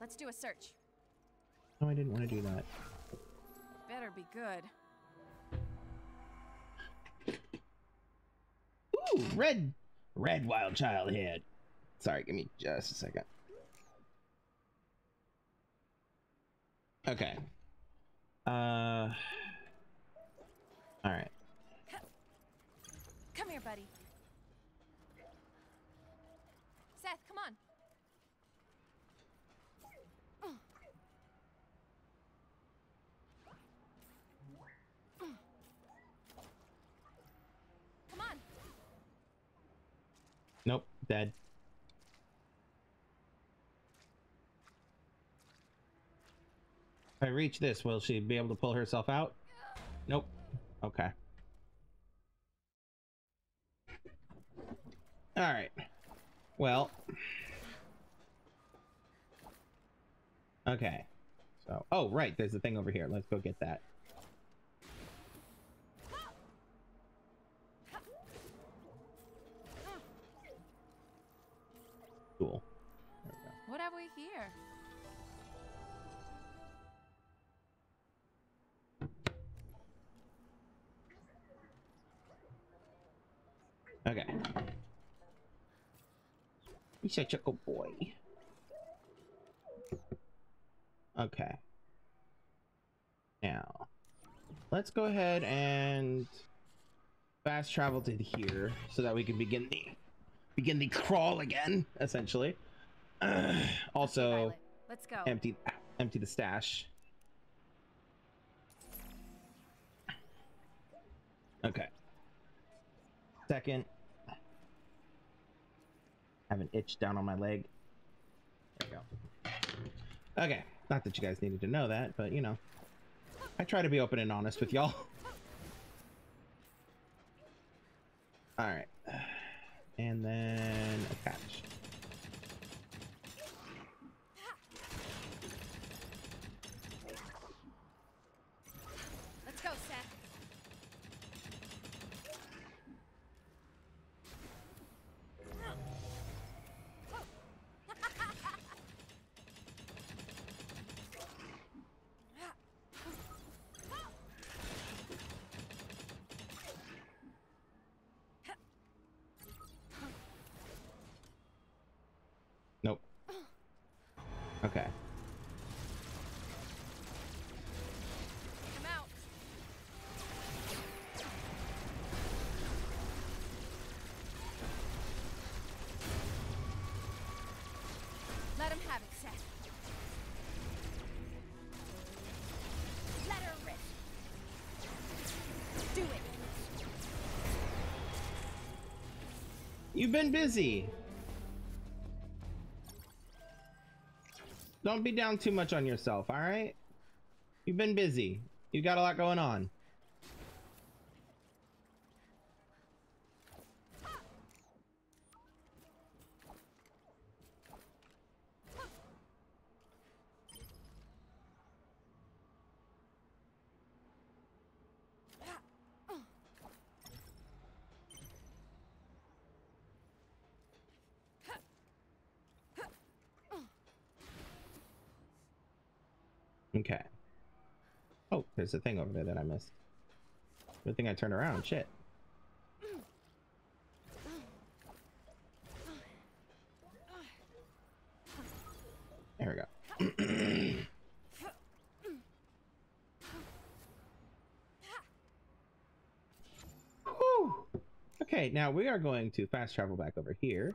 Let's do a search. No, I didn't want to do that. Better be good. Ooh, red, red wild child head. Sorry, give me just a second. Okay. Uh. All right. Come here, buddy. Seth, come on. Come on. Nope, dead. If I reach this, will she be able to pull herself out? Nope. Okay. Alright. Well. Okay. So, oh, right. There's a thing over here. Let's go get that. Cool. There we go. What have we here? Okay. He's such a good boy. Okay. Now, let's go ahead and fast travel to here so that we can begin the begin the crawl again, essentially. Uh, also, let's go. Empty, empty the stash. Okay. Second, I have an itch down on my leg. There we go. Okay, not that you guys needed to know that, but you know, I try to be open and honest with y'all. All right, and then attach. Let's go, Seth. Nope. Okay. I'm out. Let him have it, Seth. Let her rip. Do it. You've been busy. Don't be down too much on yourself, all right? You've been busy. You've got a lot going on. Okay. Oh, there's a thing over there that I missed. Good thing I turned around. Shit. There we go. Whew. Okay, now we are going to fast travel back over here.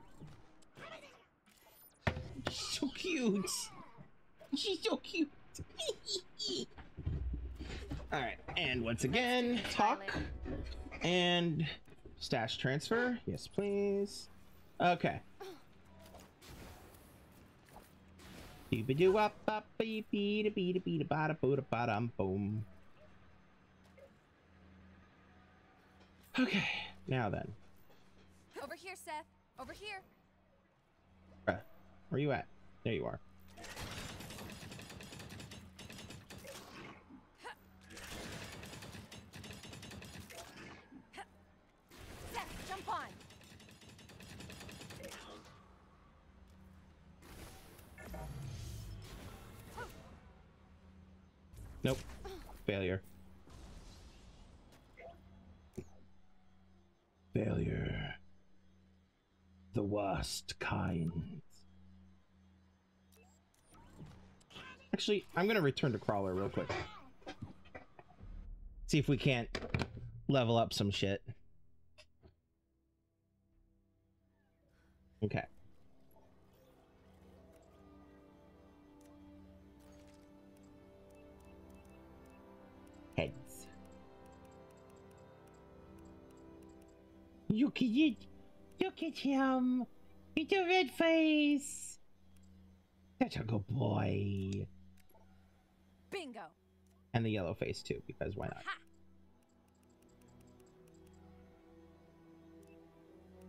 She's so cute. She's so cute. All right, and once again, talk and stash transfer. Yes, please. Okay. Okay, now then. Over here, Seth. Over here. Bruh, where you at? There you are. Seth, jump on. Nope. Failure. Failure. The worst kind. Actually, I'm gonna return to Crawler real quick. See if we can't level up some shit. Okay. Heads. Look at it! Look at him! It's a red face! That's a good boy! Bingo! And the yellow face too, because why not?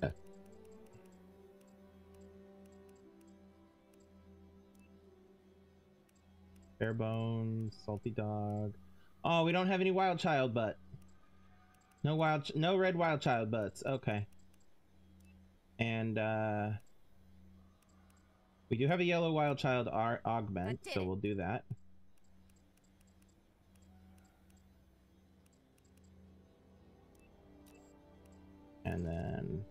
Uh. Bare bones, salty dog. Oh, we don't have any wild child butt. No wild, ch no red wild child butts. Okay. And uh, we do have a yellow wild child ar augment, so we'll do that. And then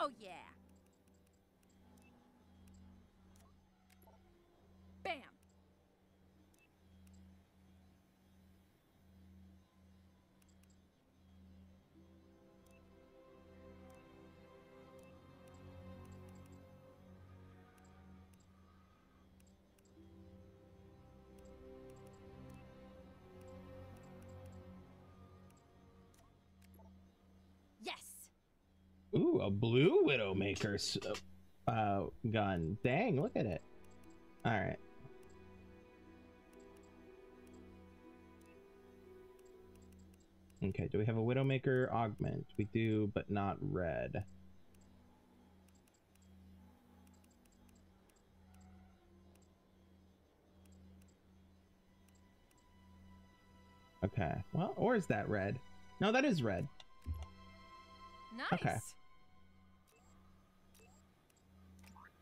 oh yeah. Bam. Ooh, a blue Widowmaker's uh, gun. Dang, look at it. All right. Okay, do we have a Widowmaker augment? We do, but not red. Okay, well, or is that red? No, that is red. Nice. Okay.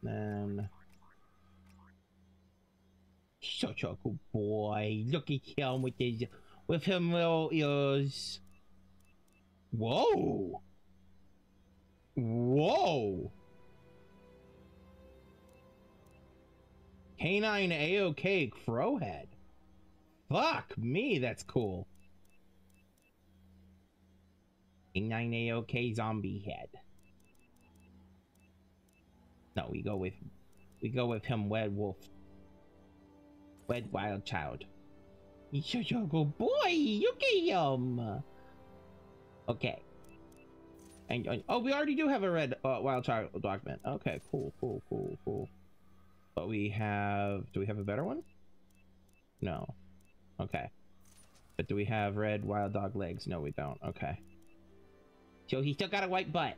Then such a good boy. Look at him with his with him little ears. Whoa. Whoa. Canine A O K Crowhead. Fuck me, that's cool. nine A O K zombie head. No, we go with we go with him. Red wolf, red wild child. He's such a good boy. Look at him. Okay. And, and oh, we already do have a red uh, wild child document. Okay, cool, cool, cool, cool. But we have. Do we have a better one? No. Okay. But do we have red wild dog legs? No, we don't. Okay. So he still got a white butt,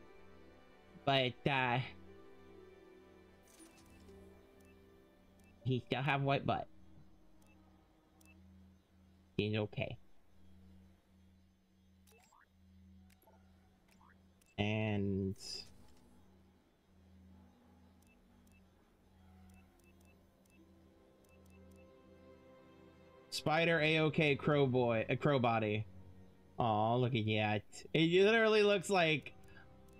but uh, he still have white butt. It's okay. And Seeds. Spider A O K crow boy, a crow body. Aw, look at that. It literally looks like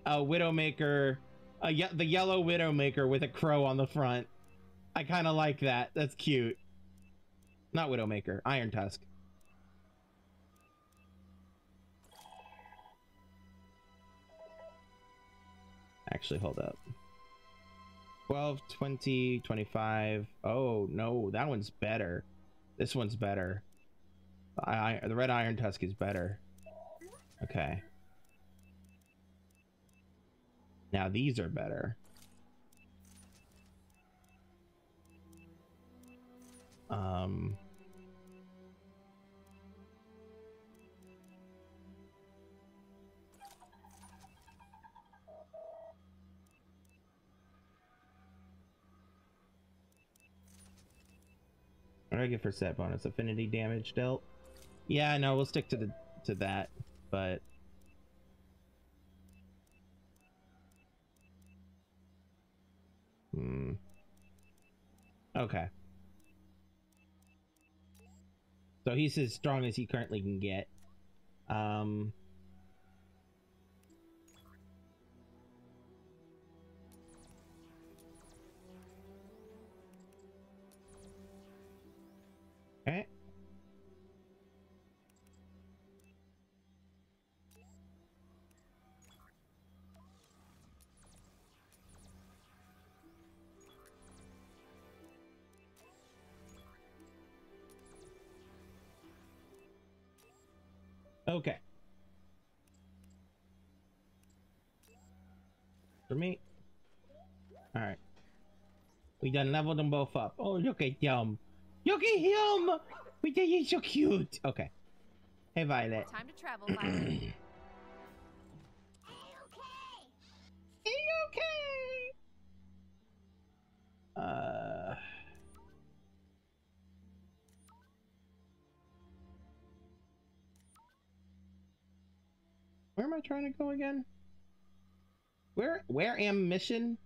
a Widowmaker, a ye the yellow Widowmaker with a crow on the front. I kind of like that. That's cute. Not Widowmaker, Iron Tusk. Actually, hold up. twelve, twenty, twenty-five. Oh, no, that one's better. This one's better. The, I the red Iron Tusk is better. Okay. Now these are better. Um. What do I get for set bonus? Affinity damage dealt? Yeah, no, we'll stick to the to that, but hmm. Okay. So he's as strong as he currently can get. Um Okay. Okay. For me. All right. We done leveled them both up. Oh, look at them. Look at him! We think he's so cute. Okay. Hey, Violet. Time to travel, Violet. Hey, okay. Hey, okay. Uh. Where am I trying to go again? Where? Where am mission?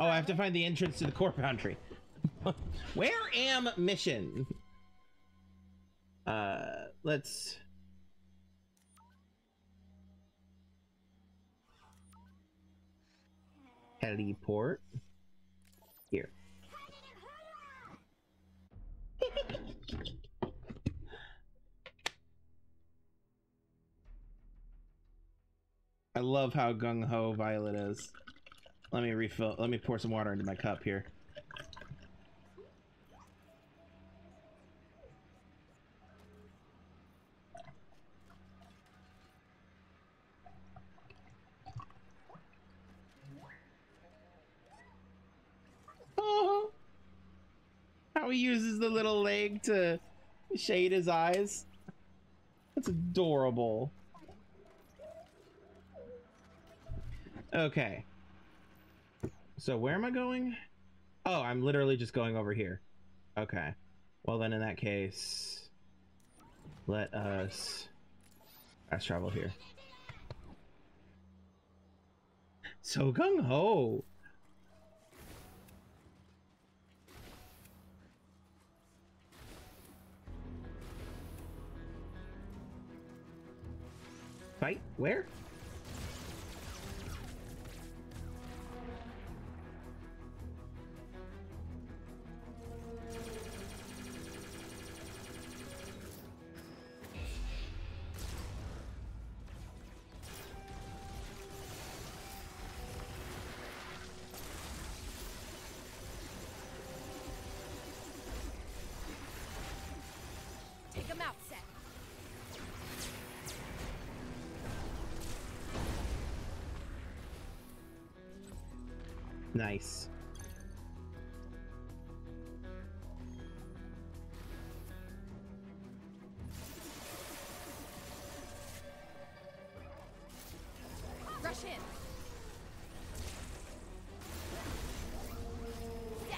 Oh, I have to find the entrance to the core foundry. Where am mission? Uh, let's. Teleport. Here. I love how gung-ho Violet is. Let me refill, let me pour some water into my cup here. Oh! How he uses the little leg to shade his eyes. That's adorable. Okay. So where am I going? Oh, I'm literally just going over here. Okay. Well then in that case, let us fast travel here. So gung-ho. Fight? Where? Nice. Rush in. Yeah.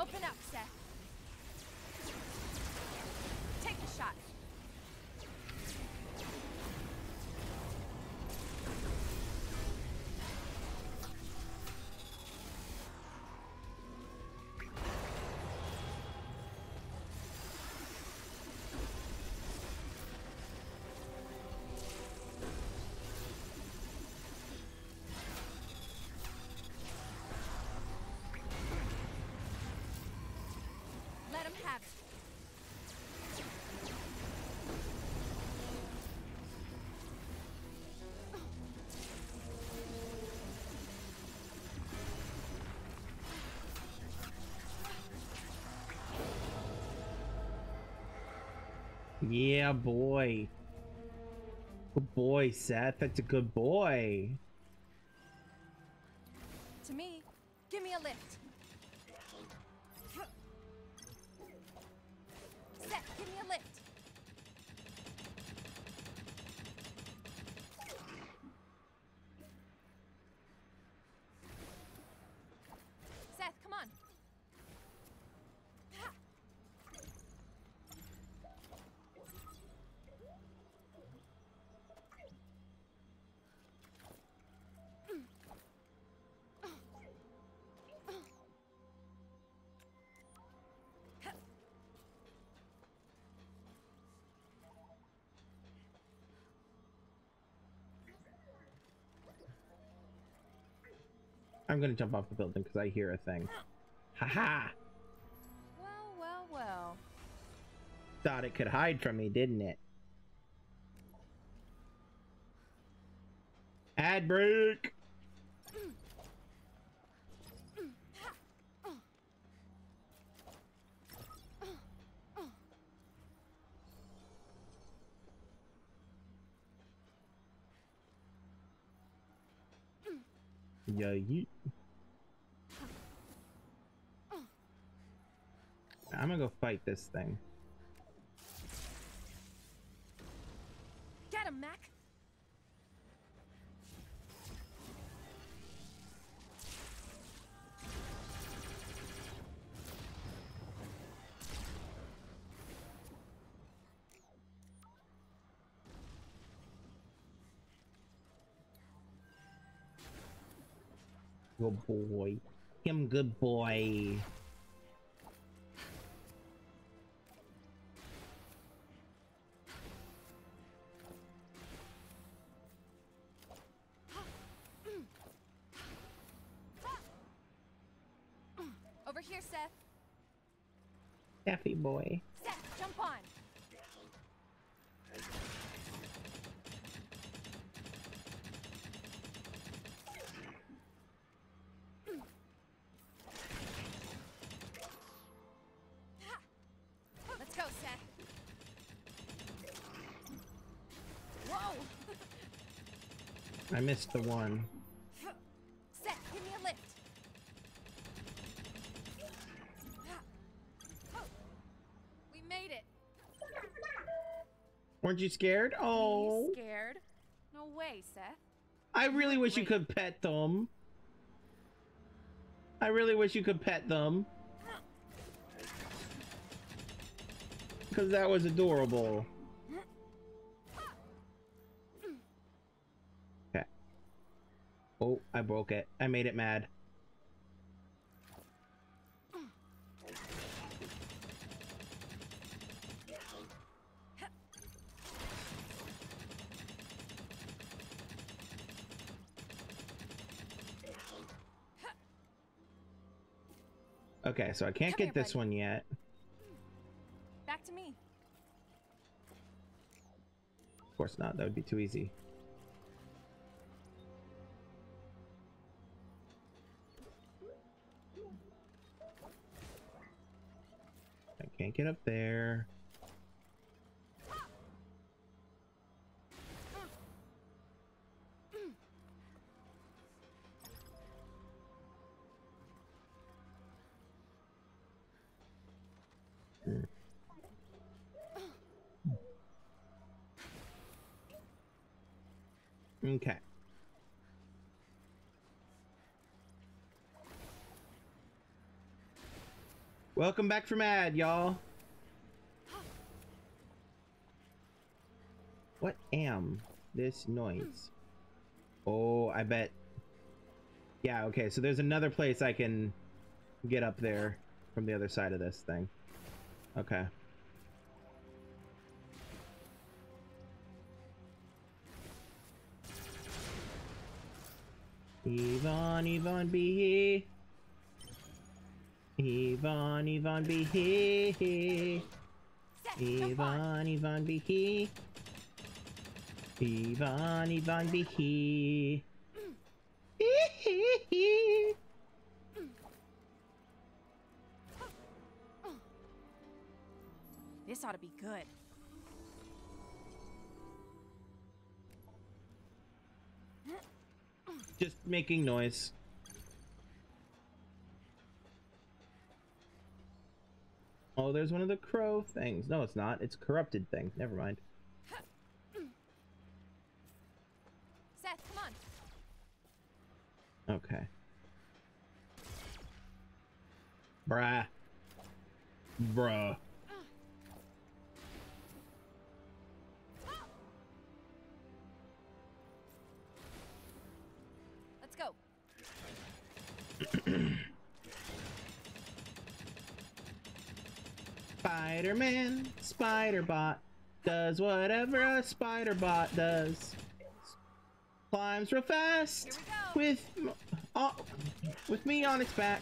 Open up, Seth. Take a shot. Yeah, boy. Good boy, Seth. That's a good boy. To me, give me a lift. Seth, give me a lift. Seth, come on. I'm gonna jump off the building because I hear a thing. Haha! Well, well, well. Thought it could hide from me, didn't it? Ad break! Yeah, you. I'm gonna go fight this thing. Get him, Mac. Good boy. Him good boy. Over here, Seth. Daffy boy. Seth, jump on. I missed the one. Seth, give me a lift. Oh, we made it. Weren't you scared? Oh. Are you scared? No way, Seth. I really wish Wait. you could pet them. I really wish you could pet them. Because that was adorable. Oh, I broke it. I made it mad. Okay, so I can't Come get here, this buddy. one yet. Back to me. Of course not. That would be too easy. Can't get up there. Okay. Welcome back from ad, y'all. What am this noise? Oh, I bet. Yeah, okay, so there's another place I can get up there from the other side of this thing. Okay. Yvonne, Yvonne, be here. Yvonne, Yvonne, be here. Yvonne, Yvonne, be here. Yvonne, Yvonne, be here. This ought to be good. Just making noise. Oh, there's one of the crow things. No, it's not. It's a corrupted thing. Never mind. Seth, come on. Okay. Bruh. Bruh. Spider-Man, Spider-Bot, does whatever a Spider-Bot does. Climbs real fast with, oh, with me on its back.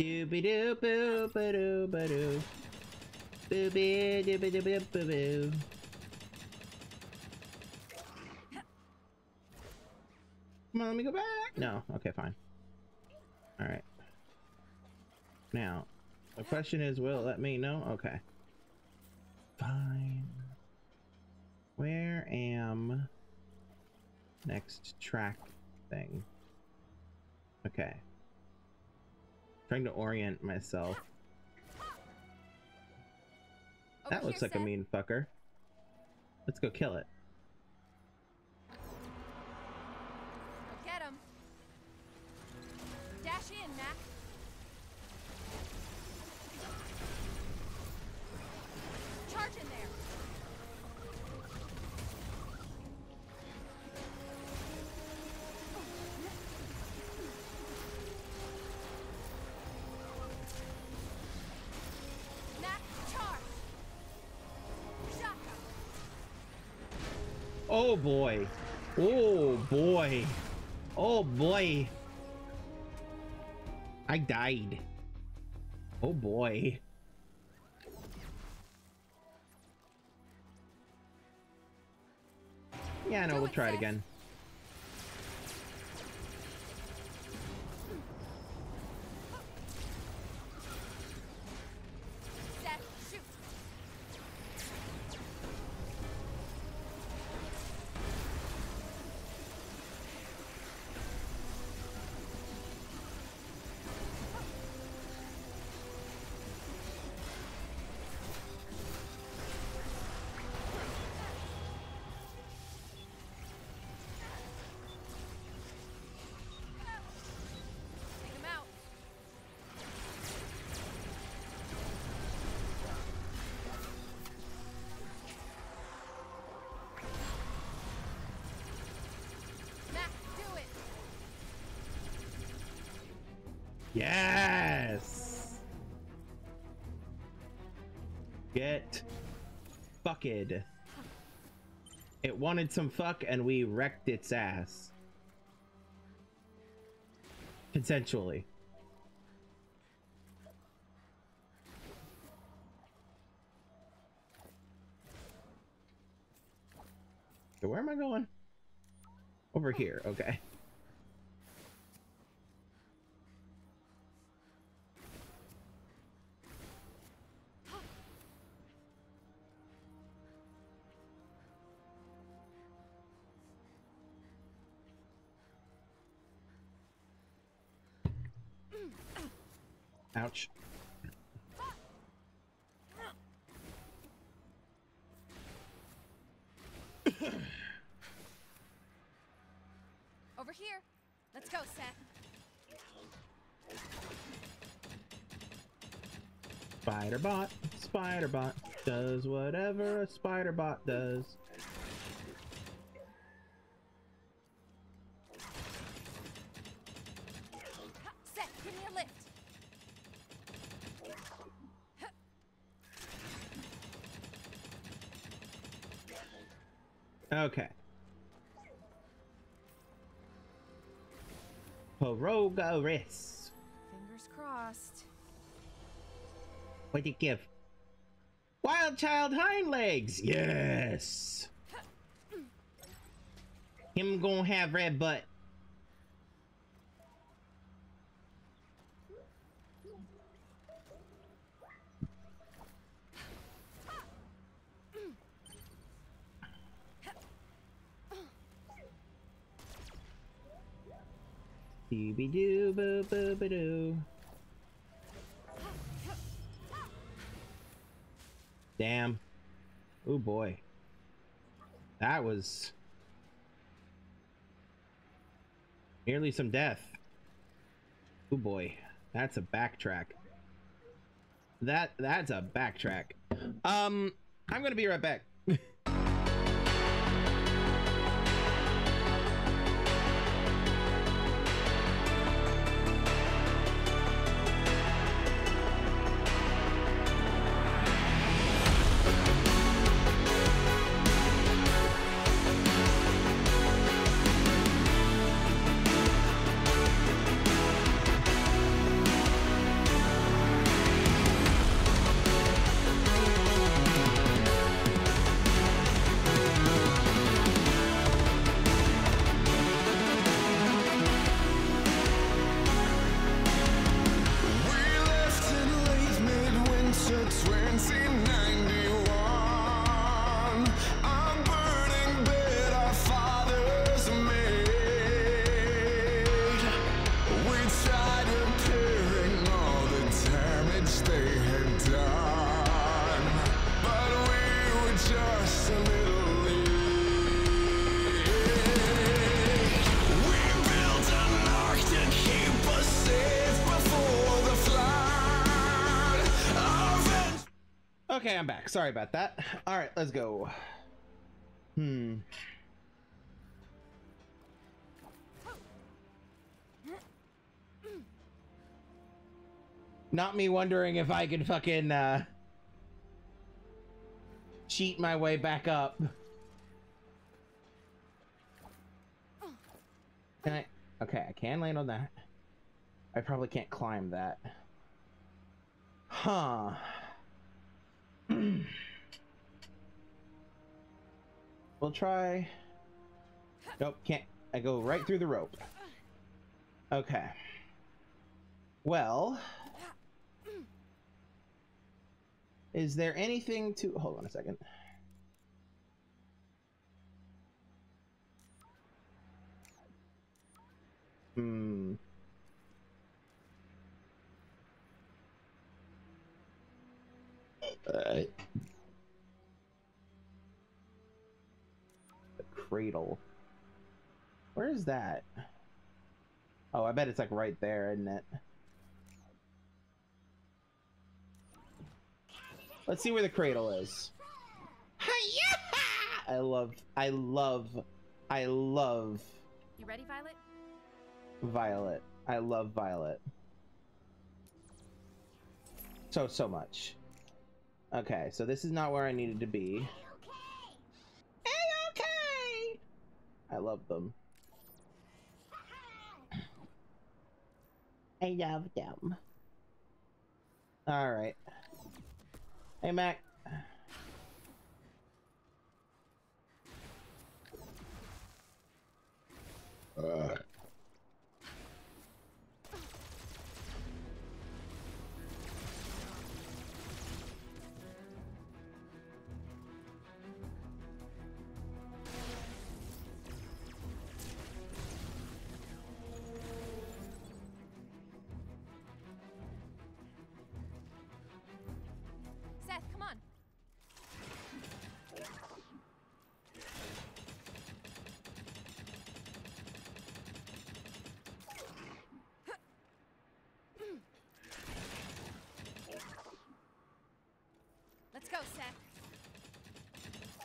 Doobie-doo-boo-ba-doo-ba-doo. Boo-bee-doo-ba-doo-ba-doo-boo-boo. Come on, let me go back. No, okay, fine. All right. Now, the question is, will it let me know? Okay. Fine. Where am next track thing? Okay. Trying to orient myself. That looks like a mean fucker. Let's go kill it. Oh boy. Oh boy. Oh boy. I died. Oh boy. Yeah, no, we'll try it again. Yes! Get fucked. It wanted some fuck and we wrecked its ass. Consensually. So where am I going? Over here, okay. Ouch. Let's go, Seth. Spider bot, spider bot does whatever a spider bot does. Okay. Progress. Fingers crossed. What'd you give? Wild child hind legs. Yes. Him gonna have red butt. Doobie doo boo boo boo doo. Damn. Oh boy. That was nearly some death. Oh boy. That's a backtrack. That that's a backtrack. Um, I'm gonna be right back. Okay, I'm back. Sorry about that. All right, let's go. Hmm. Not me wondering if I could fucking uh, cheat my way back up. Can I? Okay, I can land on that. I probably can't climb that. Huh. We'll try. Nope, can't. I go right through the rope. Okay. Well, is there anything to hold on a second? Hmm. Uh, the cradle. Where is that? Oh, I bet it's like right there, isn't it? Let's see where the cradle is. Hi-ya! I love, I love, I love. You ready, Violet? Violet. I love Violet. So, so much. Okay, so this is not where I needed to be. Hey, okay. Hey, okay. I love them. I love them. All right. Hey, Mac. Uh.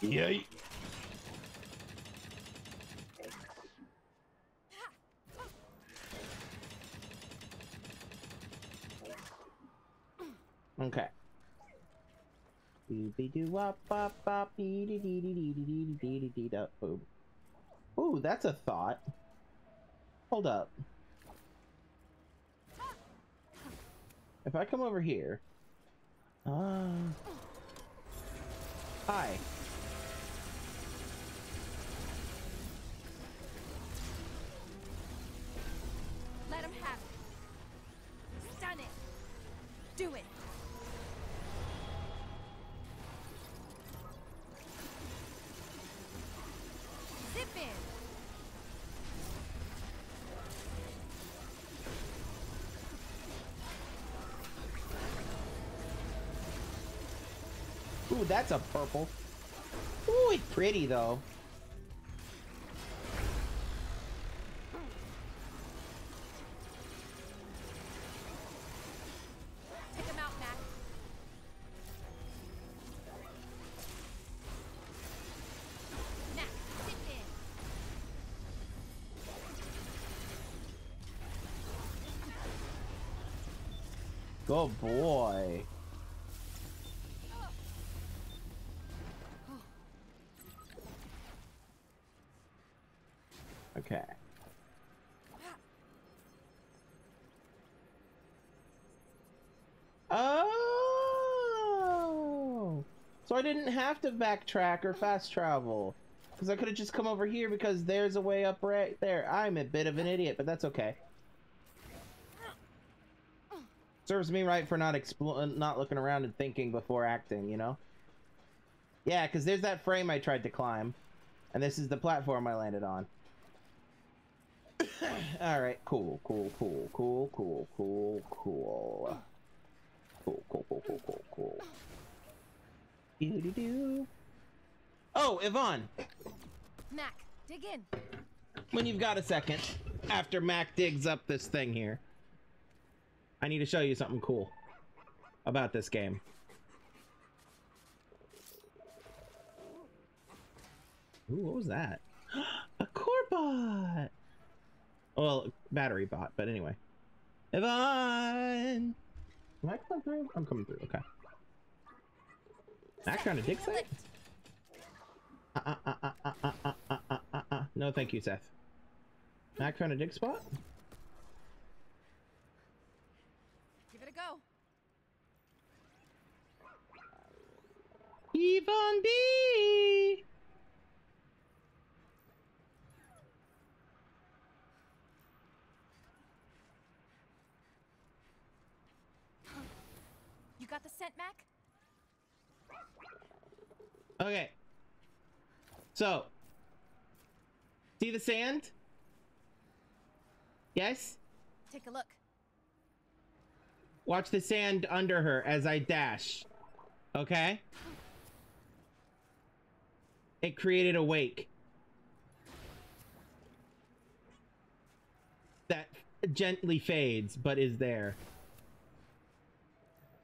Yay. Okay. Ooh, that's a thought. Hold up. If I come over here... Uh, hi. Let him have it. Stun it. Do it. Zip in. Ooh, that's a purple. Ooh, it's pretty though. Pick him out, Mac. Mac, sit in. Good boy. Okay. Oh! So I didn't have to backtrack or fast travel. Because I could have just come over here because there's a way up right there. I'm a bit of an idiot, but that's okay. Serves me right for not expl- not looking around and thinking before acting, you know? Yeah, because there's that frame I tried to climb. And this is the platform I landed on. All right, cool, cool, cool, cool, cool, cool, cool, cool, cool, cool, cool, cool, cool. Do do do. Oh, Yvonne. Mac, dig in. When you've got a second, after Mac digs up this thing here, I need to show you something cool about this game. Ooh, what was that? A core bot. Well, battery bot, but anyway. Yvonne! Am I coming through? I'm coming through, okay. That kind of digs it? Uh, uh, uh, uh, uh, uh, uh, uh, uh, uh. No, thank you, Seth. Mac trying to dig spot? Give it a go. Yvonne B! You got the scent, Mac? Okay. So. See the sand? Yes? Take a look. Watch the sand under her as I dash. Okay? It created a wake. That gently fades, but is there.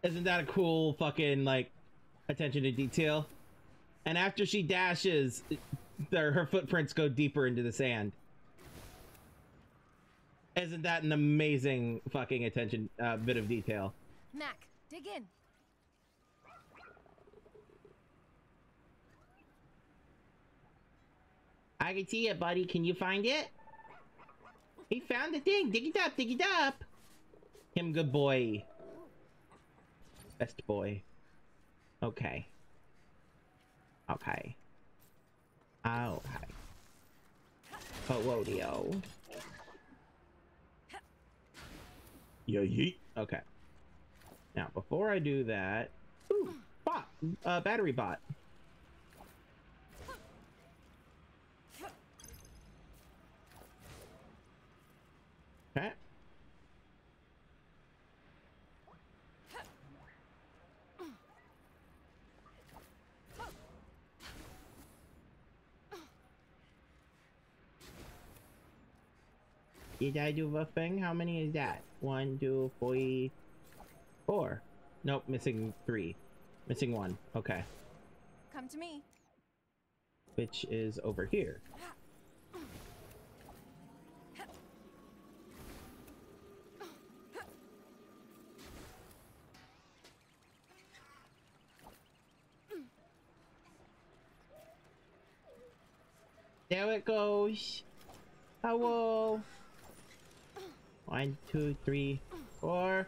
Isn't that a cool fucking, like, attention to detail? And after she dashes, their, her footprints go deeper into the sand. Isn't that an amazing fucking attention, uh, bit of detail? Mac, dig in. I can see it, buddy. Can you find it? He found the thing. Dig it up, dig it up. Him good boy. Best boy. Okay. Okay. Okay. Powodio. Yo yeet. Okay. Now before I do that, ooh, bot, uh, battery bot. Okay. Did I do the thing? How many is that? One, two, three, four. Nope, missing three. Missing one. Okay. Come to me. which is over here. There it goes. Hello. One, two, three, four.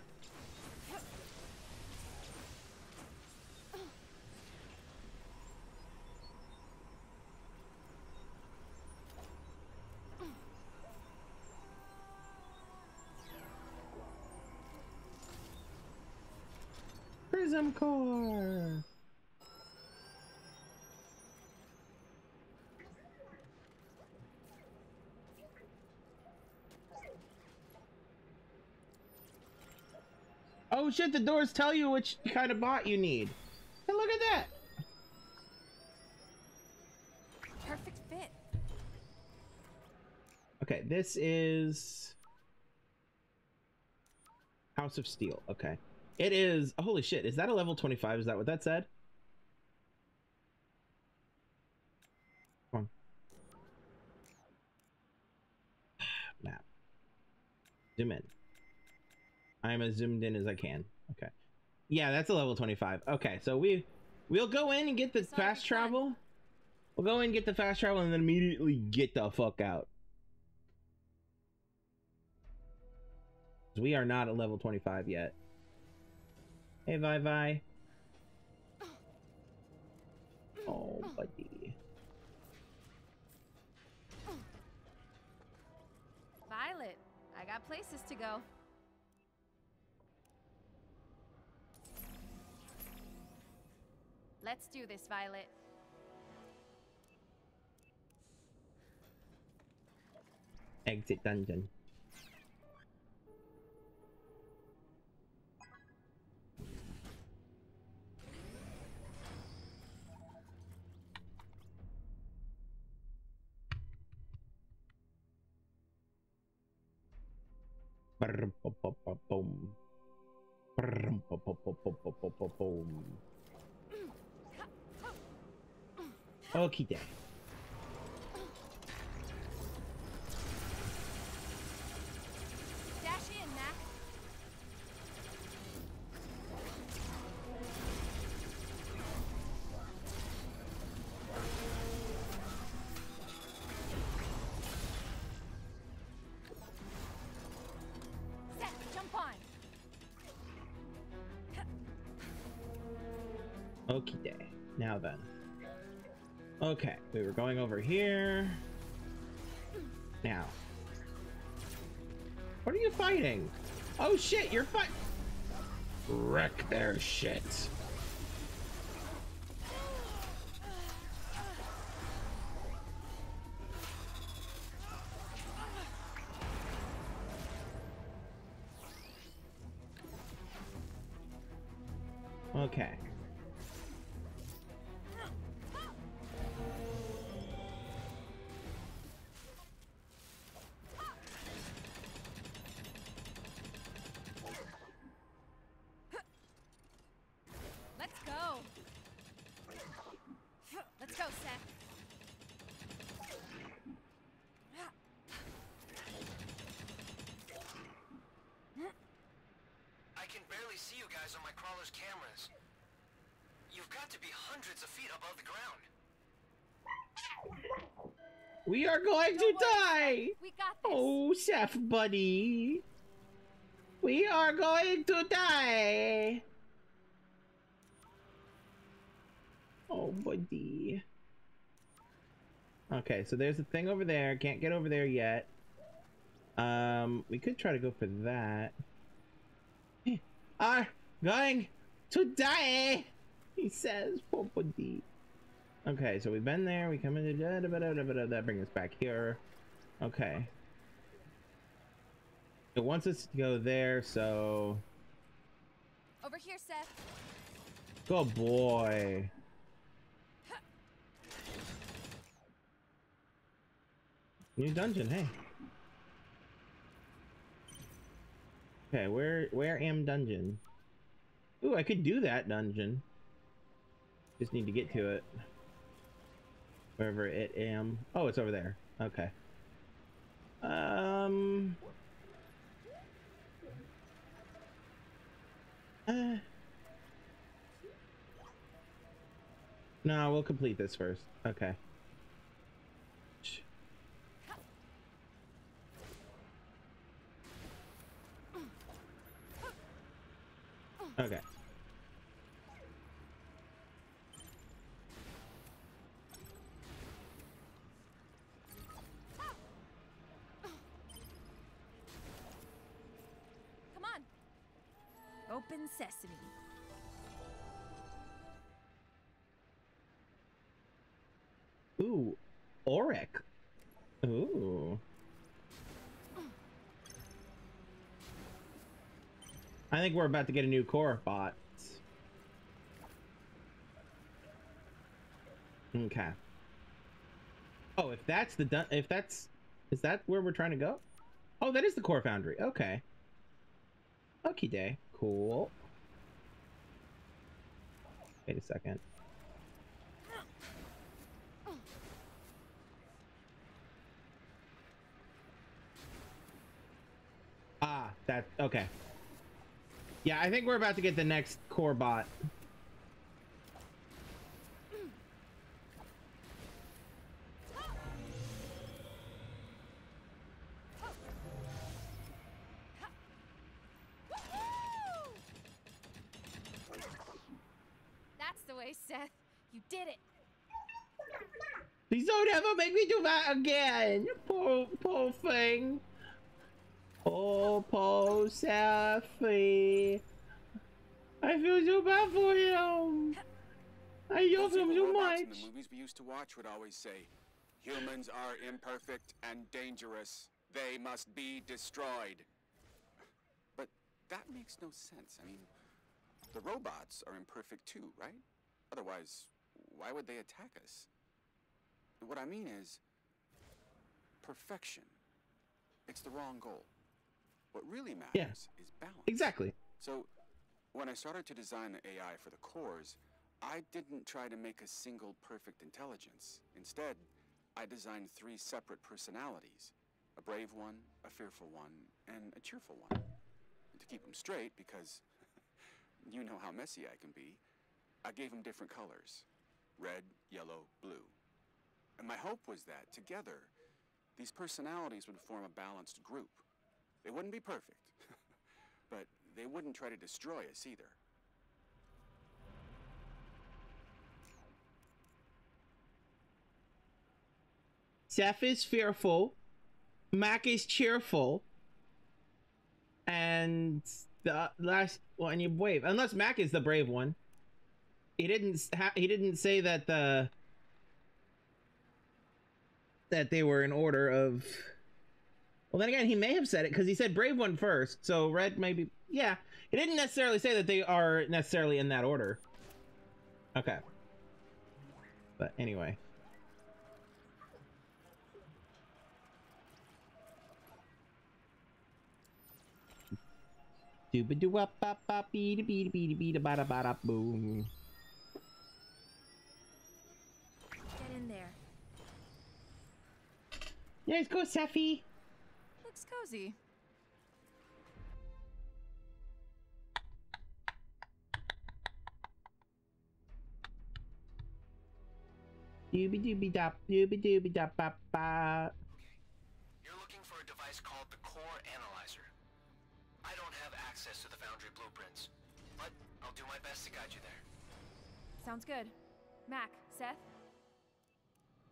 Prism core. Oh shit, the doors tell you which kind of bot you need. And look at that. Perfect fit. Okay, this is House of Steel. Okay. It is, oh, holy shit, is that a level twenty-five? Is that what that said? Come on. Map. Zoom in. I'm as zoomed in as I can. Okay. Yeah, that's a level twenty-five. Okay, so we, we'll go in and get the Sorry, fast travel. We'll go in and get the fast travel and then immediately get the fuck out. We are not at level twenty-five yet. Hey, Vi Vi. Oh, buddy. Violet, I got places to go. Let's do this, Violet. Exit dungeon. Boom. Boom. Okie dokie. Dash in, Mac. Seth, jump on. Okie day. Now then. Okay, we were going over here. Now. What are you fighting? Oh shit, you're fight- Wreck their shit. Okay. We are going to die! We got this. Oh, Chef Buddy! We are going to die! Oh, buddy. Okay, so there's a thing over there. Can't get over there yet. Um, we could try to go for that. We are going to die! He says, poor buddy. Okay, so we've been there, we come into that, brings us back here. Okay. It wants us to go there, so... Over here, Seth. Good boy. New dungeon, hey. Okay, where, where am dungeon? Ooh, I could do that dungeon. Just need to get to it. Wherever it am. Oh, it's over there. Okay. Um. Uh, no, we'll complete this first. Okay. Okay. Come on. Open sesame. Ooh, Auric. Ooh. I think we're about to get a new core bot. Okay. Oh, if that's the if that's is that where we're trying to go? Oh, that is the Core Foundry. Okay. Okay, day. Cool. Wait a second. Ah, that okay. Yeah, I think we're about to get the next core bot. That's the way, Seth. You did it. Please don't ever make me do that again. Poor, poor thing. Oh, poor Safi. I feel so bad for him. I love him so much. The movies we used to watch would always say, humans are imperfect and dangerous. They must be destroyed. But that makes no sense. I mean, the robots are imperfect too, right? Otherwise, why would they attack us? What I mean is, perfection. It's the wrong goal. What really matters yeah. is balance. Exactly. So when I started to design the A I for the cores, I didn't try to make a single perfect intelligence. Instead, I designed three separate personalities, a brave one, a fearful one, and a cheerful one. And to keep them straight, because you know how messy I can be, I gave them different colors, red, yellow, blue. And my hope was that together, these personalities would form a balanced group. They wouldn't be perfect, but they wouldn't try to destroy us either. Seth is fearful, Mac is cheerful, and the last one you brave. Unless Mac is the brave one. He didn't. Ha he didn't say that the that they were in order of. Well, then again, he may have said it because he said brave one first. So red maybe. Yeah, he didn't necessarily say that they are necessarily in that order. Okay. But anyway. Dooba doo up up up beat a beat a beat a beat a bada bada boom. Get in there. Let's go, Safi. Looks cozy. Doobie doobie dop, doobie doobie dop, bop, bop. You're looking for a device called the Core Analyzer. I don't have access to the Foundry blueprints, but I'll do my best to guide you there. Sounds good. Mac, Seth,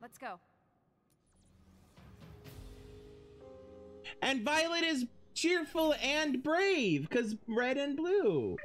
let's go. And Violet is cheerful and brave, because red and blue.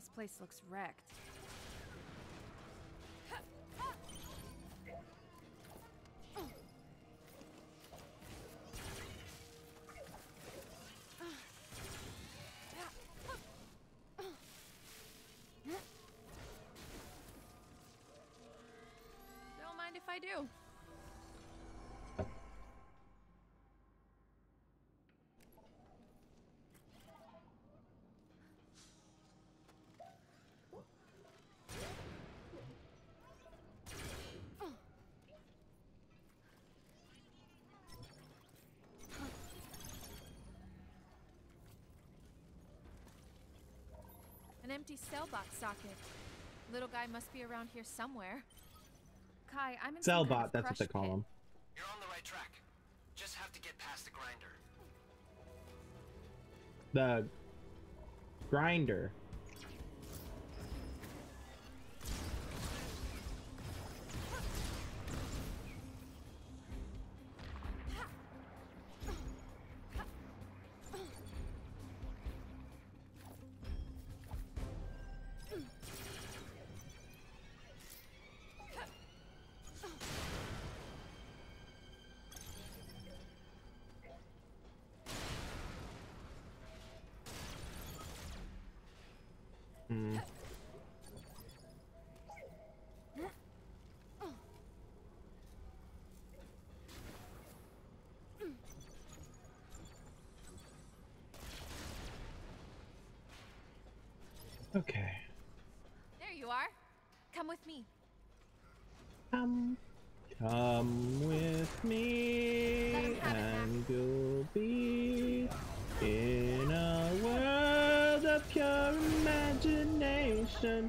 This place looks wrecked. Don't mind if I do. An empty cell box socket. Little guy must be around here somewhere. Kai, I'm in cell bot. That's what they call him. You're on the right track. Just have to get past the grinder. The grinder. Okay. There you are. Come with me. Come. Come with me and you'll be in a world of pure imagination.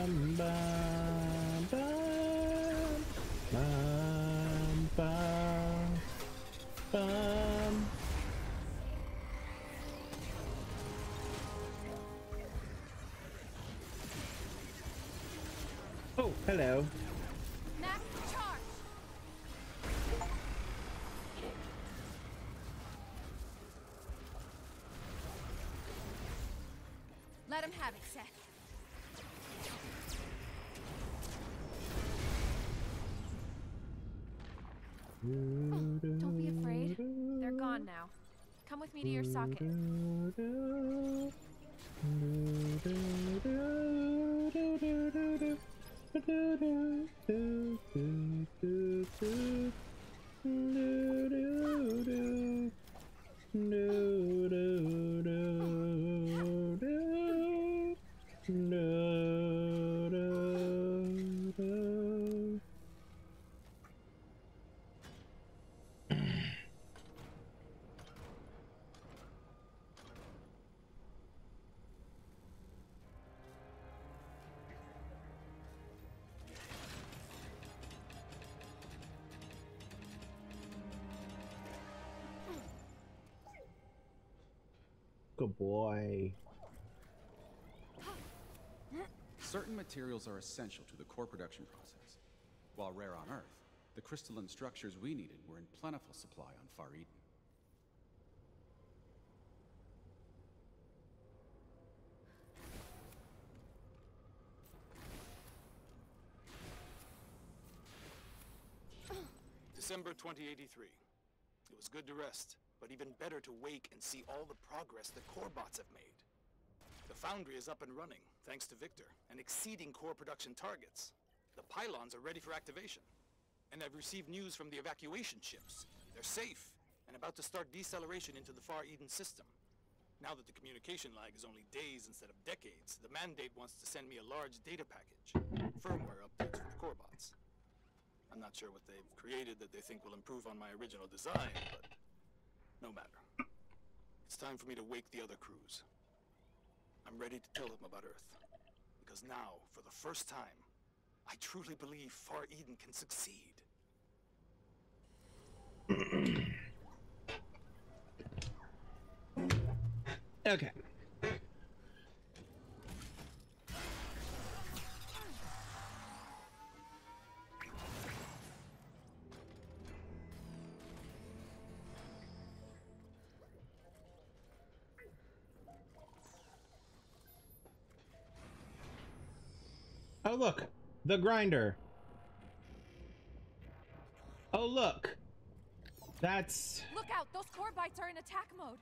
bum bum bum bum. Um. Oh, hello. Mac, charge. Let him have it, Seth. Oh, don't be afraid. They're gone now. Come with me to your socket. Good boy. Certain materials are essential to the core production process. While rare on Earth, the crystalline structures we needed were in plentiful supply on Far Eden. December twenty eighty-three. It was good to rest, but even better to wake and see all the progress the core bots have made. The foundry is up and running, thanks to Victor, and exceeding core production targets. The pylons are ready for activation. And I've received news from the evacuation ships. They're safe, and about to start deceleration into the Far Eden system. Now that the communication lag is only days instead of decades, the Mandate wants to send me a large data package. Firmware updates for the core bots. I'm not sure what they've created that they think will improve on my original design, but no matter. It's time for me to wake the other crews. I'm ready to tell them about Earth. Because now, for the first time, I truly believe Far Eden can succeed. Okay. Oh, look, the grinder. Oh, look, that's... Look out, those core bites are in attack mode.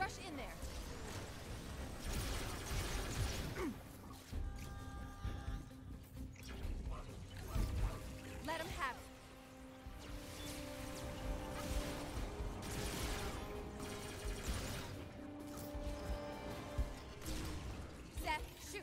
Rush in there. Let him have it. Seth, shoot.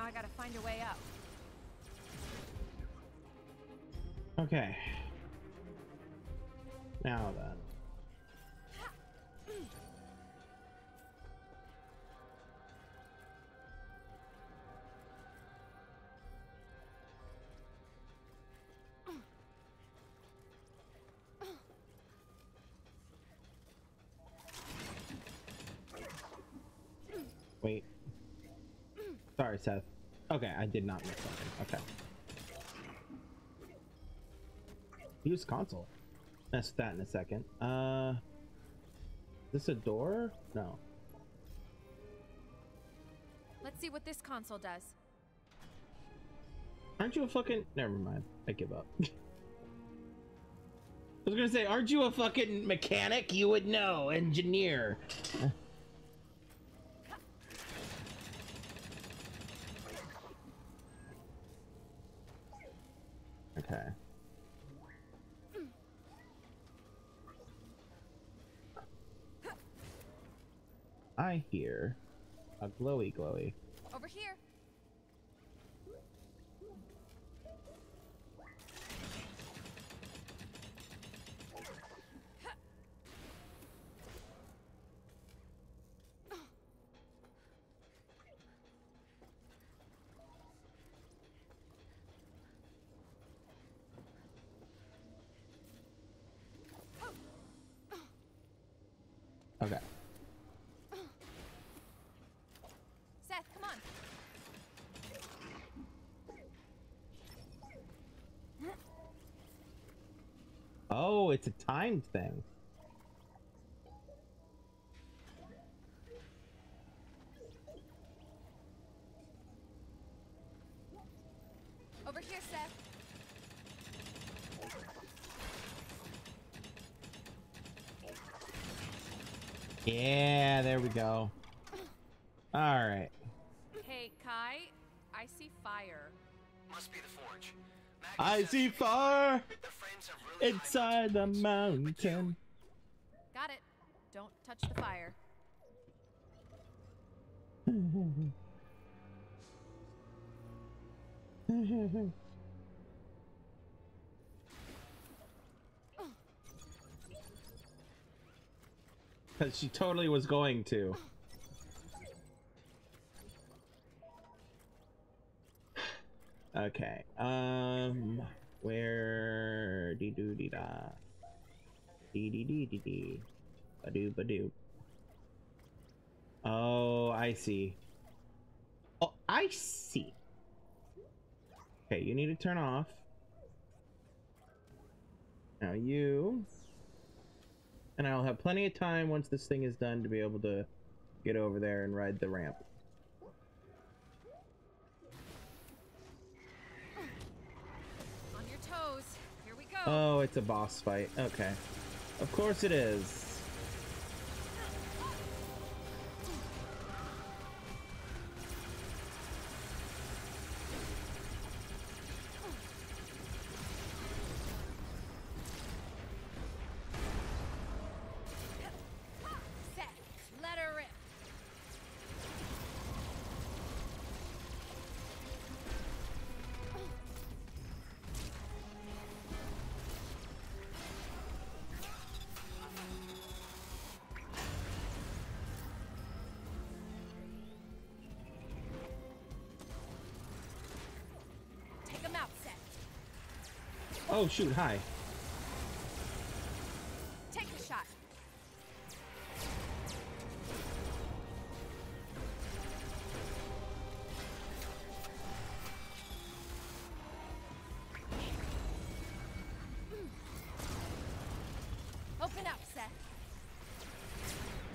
I gotta find a way up. Okay. Now then. Wait. Sorry, Seth. Okay, I did not miss something. Okay. Use console. That's that in a second. Uh, is this a door? No. Let's see what this console does. Aren't you a fucking... Never mind. I give up. I was gonna say, aren't you a fucking mechanic? You would know. Engineer. Okay. I hear a glowy glowy. Over here. Okay. Seth, come on. Oh, it's a timed thing. Over here, Seth. Yeah, there we go. All right. Hey, Kai, I see fire. Must be the forge. Mac I see fire really inside the mountain. Got it. Don't touch the fire. Because she totally was going to. Okay. Um. Where? Dee doo dee da. Dee dee dee dee dee. Ba doo ba doo. Oh, I see. Oh, I see. Okay, you need to turn off. Now you. And I'll have plenty of time once this thing is done to be able to get over there and ride the ramp. On your toes. Here we go. Oh, it's a boss fight. Okay. Of course it is. Oh shoot, hi. Take a shot. Open up, Seth.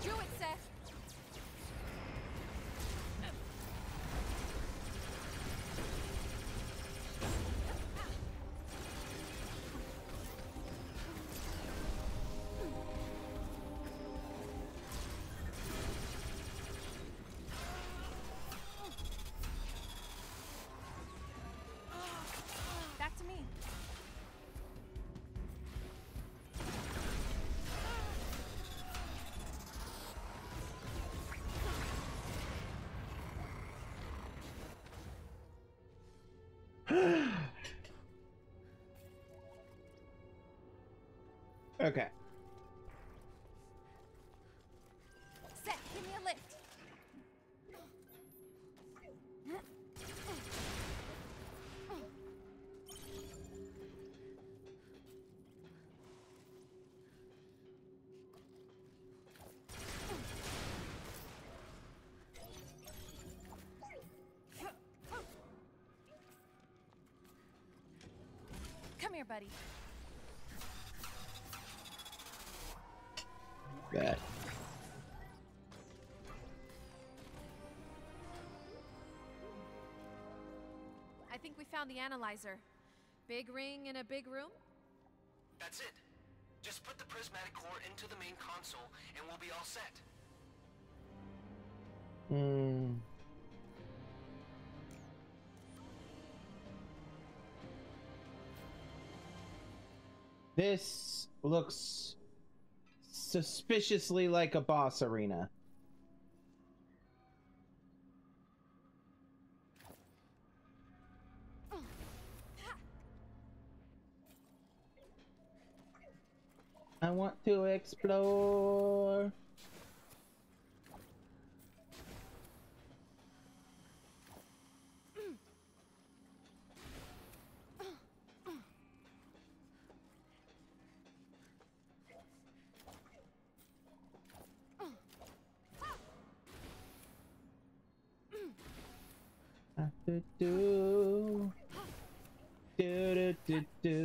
Do it, Seth. Okay. Seth, give me a lift. Come here, buddy. Bad. I think we found the analyzer. Big ring in a big room? That's it. Just put the prismatic core into the main console and we'll be all set. Hmm. This looks suspiciously like a boss arena. I want to explore. Do do do do do do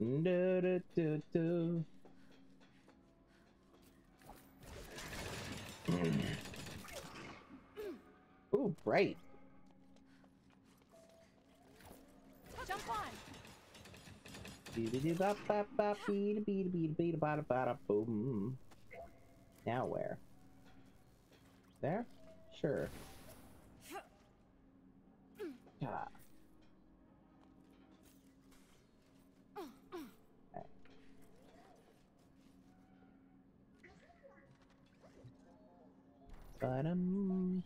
do do do do do. Ooh, bright. Jump on. Boom. Now where? There? Sure. Ah. Okay. But, um...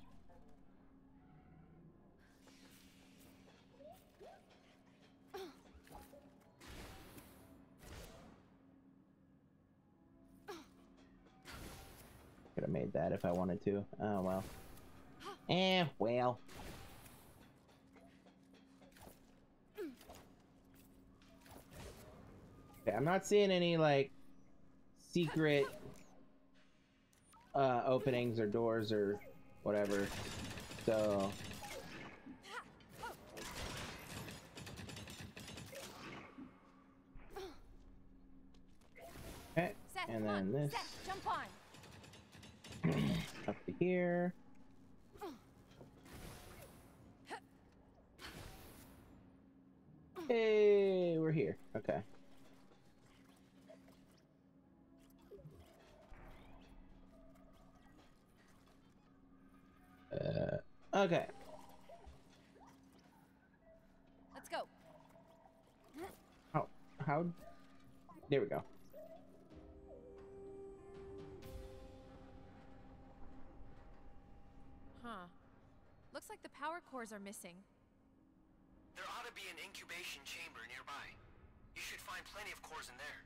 could have made that if I wanted to. Oh well. Eh, well. Okay, I'm not seeing any, like, secret uh, openings or doors or whatever, so... Okay, Seth, and then this... Seth, jump on. Up to here... Hey, we're here. Okay. Uh, okay. Let's go. Oh, how? There we go. Huh. Looks like the power cores are missing. There ought to be an incubation chamber nearby. You should find plenty of cores in there.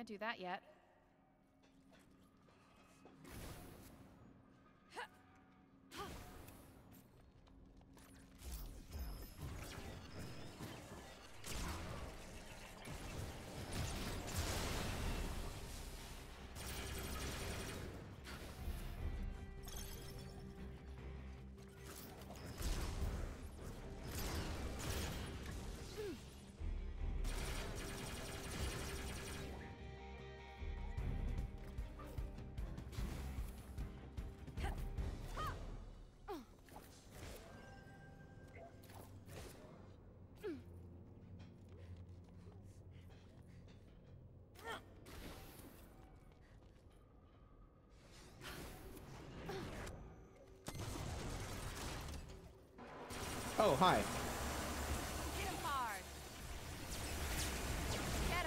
can't do that yet. Oh, hi. Hit him hard. Get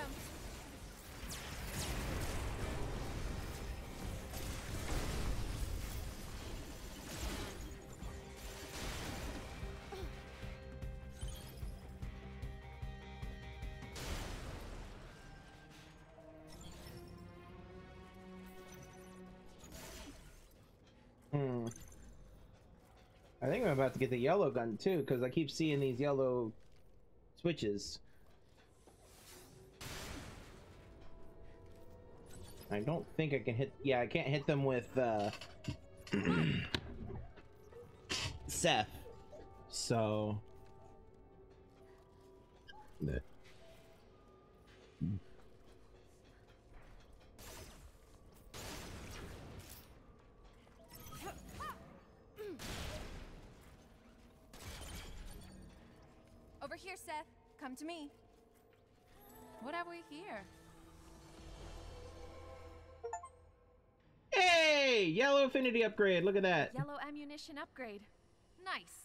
him. Hmm. I think I'm about to get the yellow gun too, because I keep seeing these yellow switches. I don't think I can hit. Yeah, I can't hit them with uh, Seth. So. Nah. Here, Seth. Come to me. What have we here? Hey! Yellow affinity upgrade. Look at that. Yellow ammunition upgrade. Nice.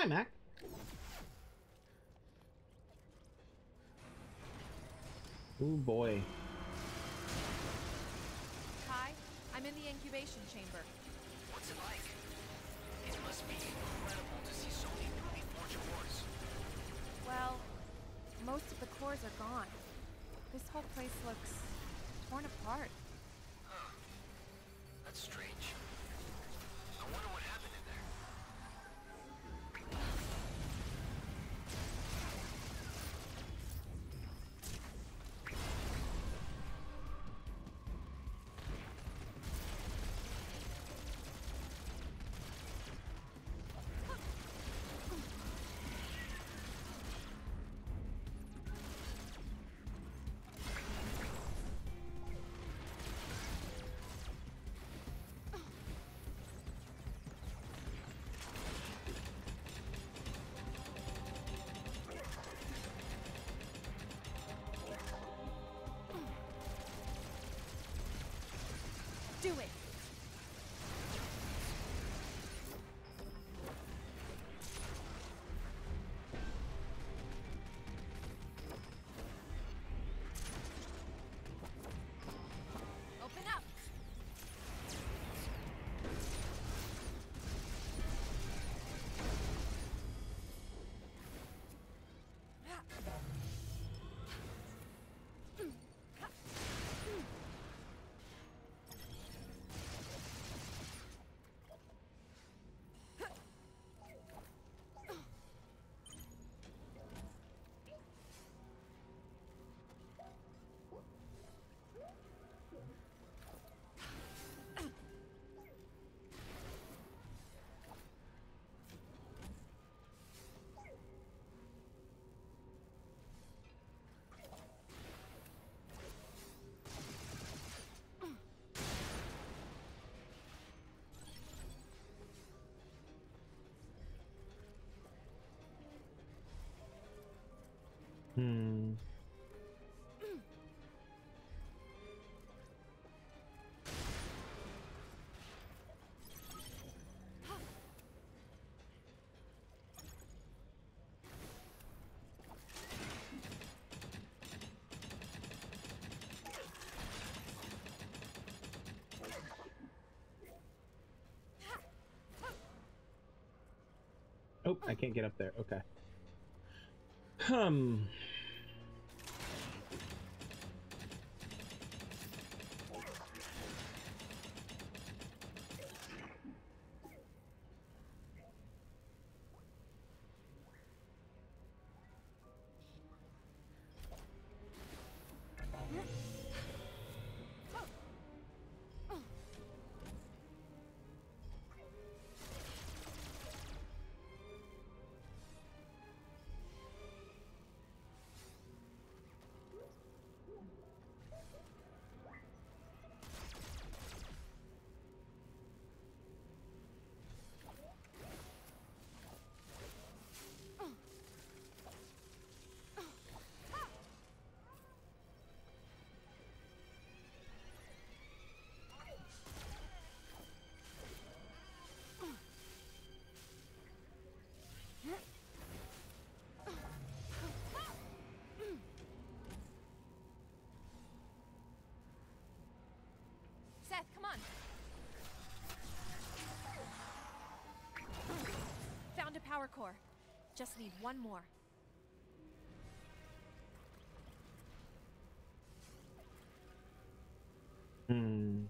Hi, Mac. Oh boy. Kai, I'm in the incubation chamber. What's it like? It must be incredible to see so many newly forged cores. Well, most of the cores are gone. This whole place looks torn apart. Huh. That's strange. I wonder what happened in there. Hmm. Oh, I can't get up there. Okay. Hmm. Seth, come on. Found a power core. Just need one more. Hmm.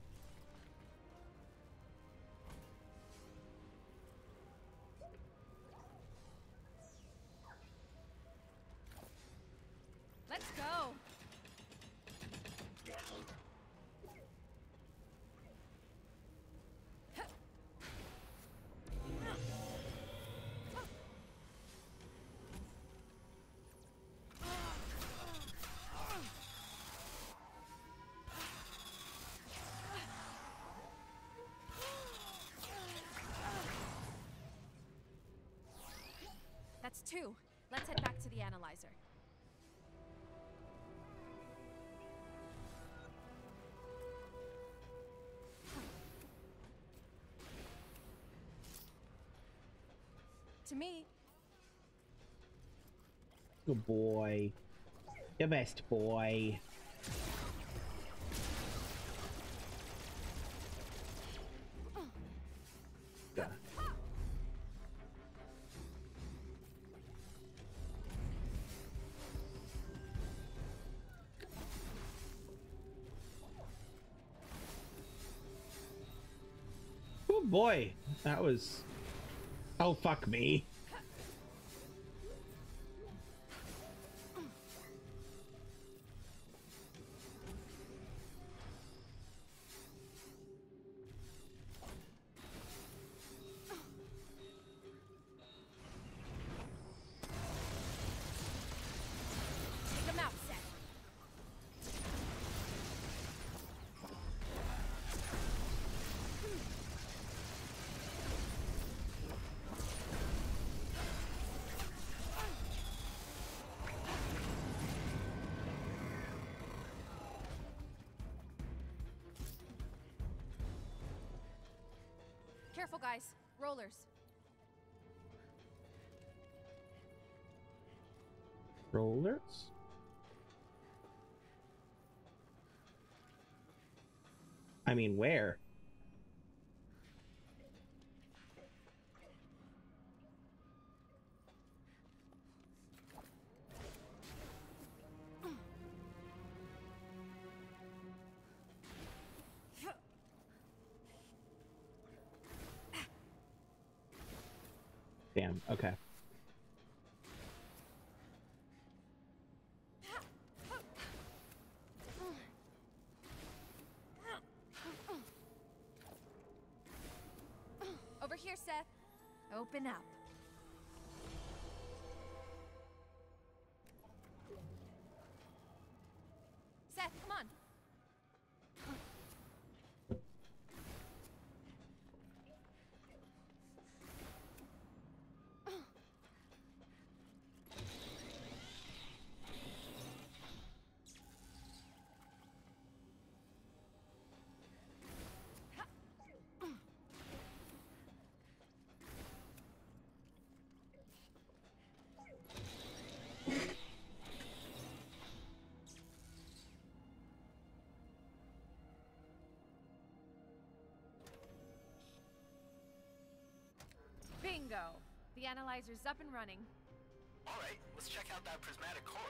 Let's go. That's two. Let's head back to the analyzer. To me. Good boy. The best boy. Boy, that was... Oh, fuck me. Careful, guys. Rollers. Rollers? I mean, where? Damn, okay. Over here, Seth. Open up. Seth, come on. analyzer's up and running. All right, let's check out that prismatic core.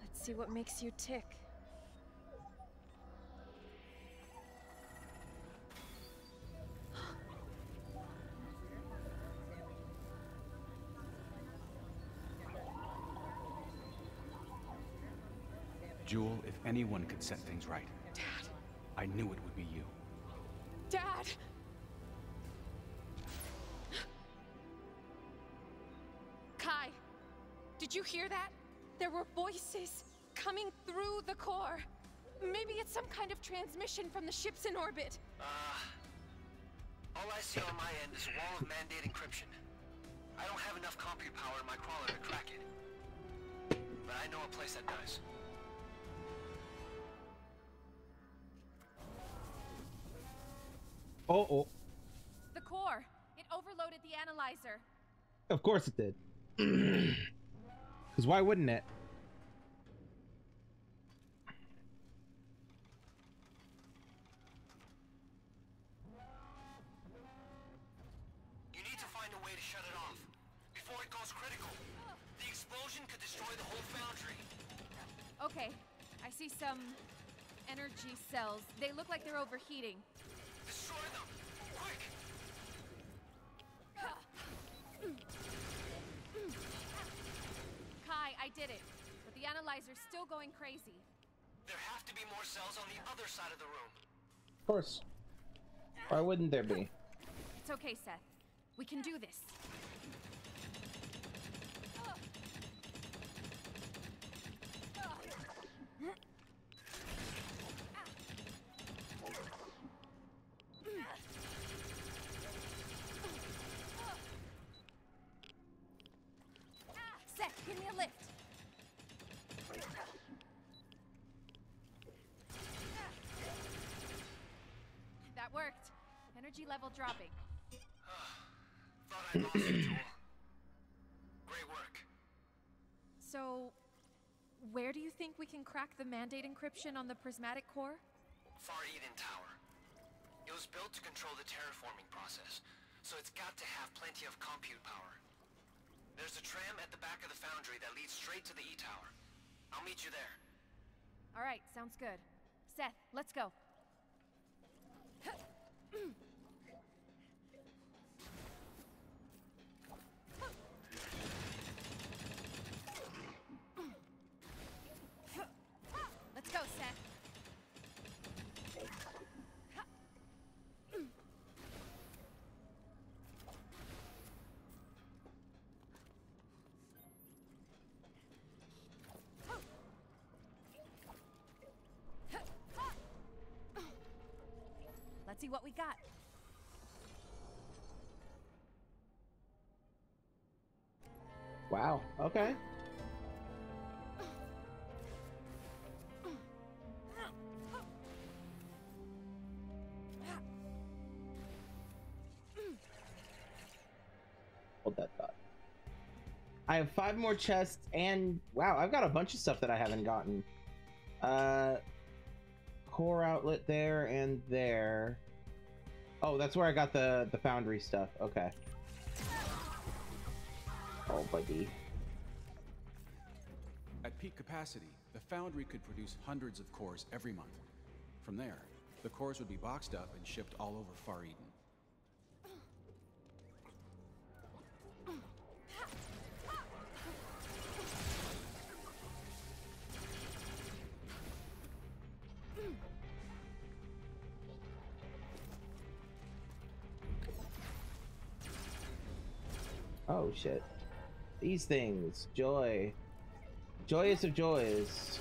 Let's see what makes you tick. Joule, if anyone could set things right, Dad, I knew it would be you. Dad. Kai, did you hear that? There were voices coming through the core. Maybe it's some kind of transmission from the ships in orbit. Ah. Uh, all I see on my end is a wall of mandate encryption. I don't have enough compute power in my crawler to crack it. But I know a place that does. Oh, oh. The core. It overloaded the analyzer. Of course it did. Because why wouldn't it? You need to find a way to shut it off before it goes critical. The explosion could destroy the whole foundry. Okay. I see some energy cells. They look like they're overheating. Destroy them! Quick! Kai, I did it. But the analyzer's still going crazy. There have to be more cells on the other side of the room. Of course. Why wouldn't there be? It's okay, Seth. We can do this. Seth, give me a lift. That worked. Energy level dropping. Thought I lost it, Joule. Great work. So, where do you think we can crack the mandate encryption on the prismatic core? Far Eden Tower. It was built to control the terraforming process, so it's got to have plenty of compute power. There's a tram at the back of the foundry that leads straight to the E Tower. I'll meet you there. All right, sounds good. Seth, let's go. Let's go, Seth. Let's see what we got. Wow, okay. Hold that thought. I have five more chests and wow, I've got a bunch of stuff that I haven't gotten. Uh, core outlet there and there. Oh, that's where I got the, the foundry stuff. Okay. Oh, buddy. At peak capacity, the foundry could produce hundreds of cores every month. From there, the cores would be boxed up and shipped all over Far Eden. Oh shit. These things. Joy. Joyous of joys.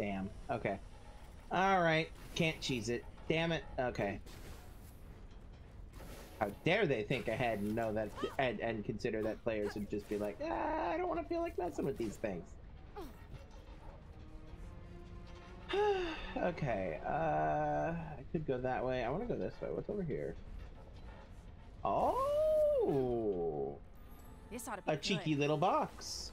Damn. Okay. Alright. Can't cheese it. Damn it. Okay. How dare they think ahead and know that and, and consider that players would just be like, ah, I don't want to feel like messing with these things. Okay, uh, I could go that way. I want to go this way. What's over here? Oh, this ought to be a cheeky good. Little box.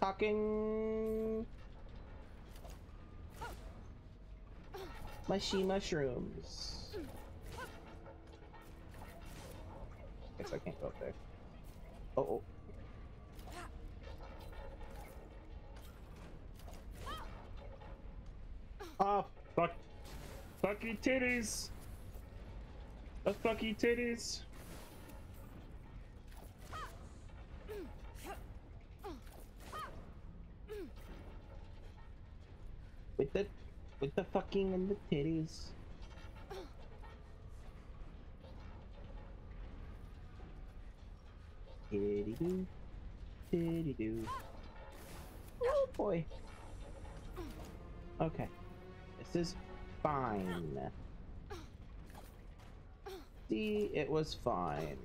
Talking. Mushy mushrooms. I guess I can't go up there. Oh, oh. Ah, fuck. Fucky titties. The fucky titties. With the, with the fucking and the titties. Diddy doo, diddy doo. Oh boy. Okay, this is fine. See, it was fine.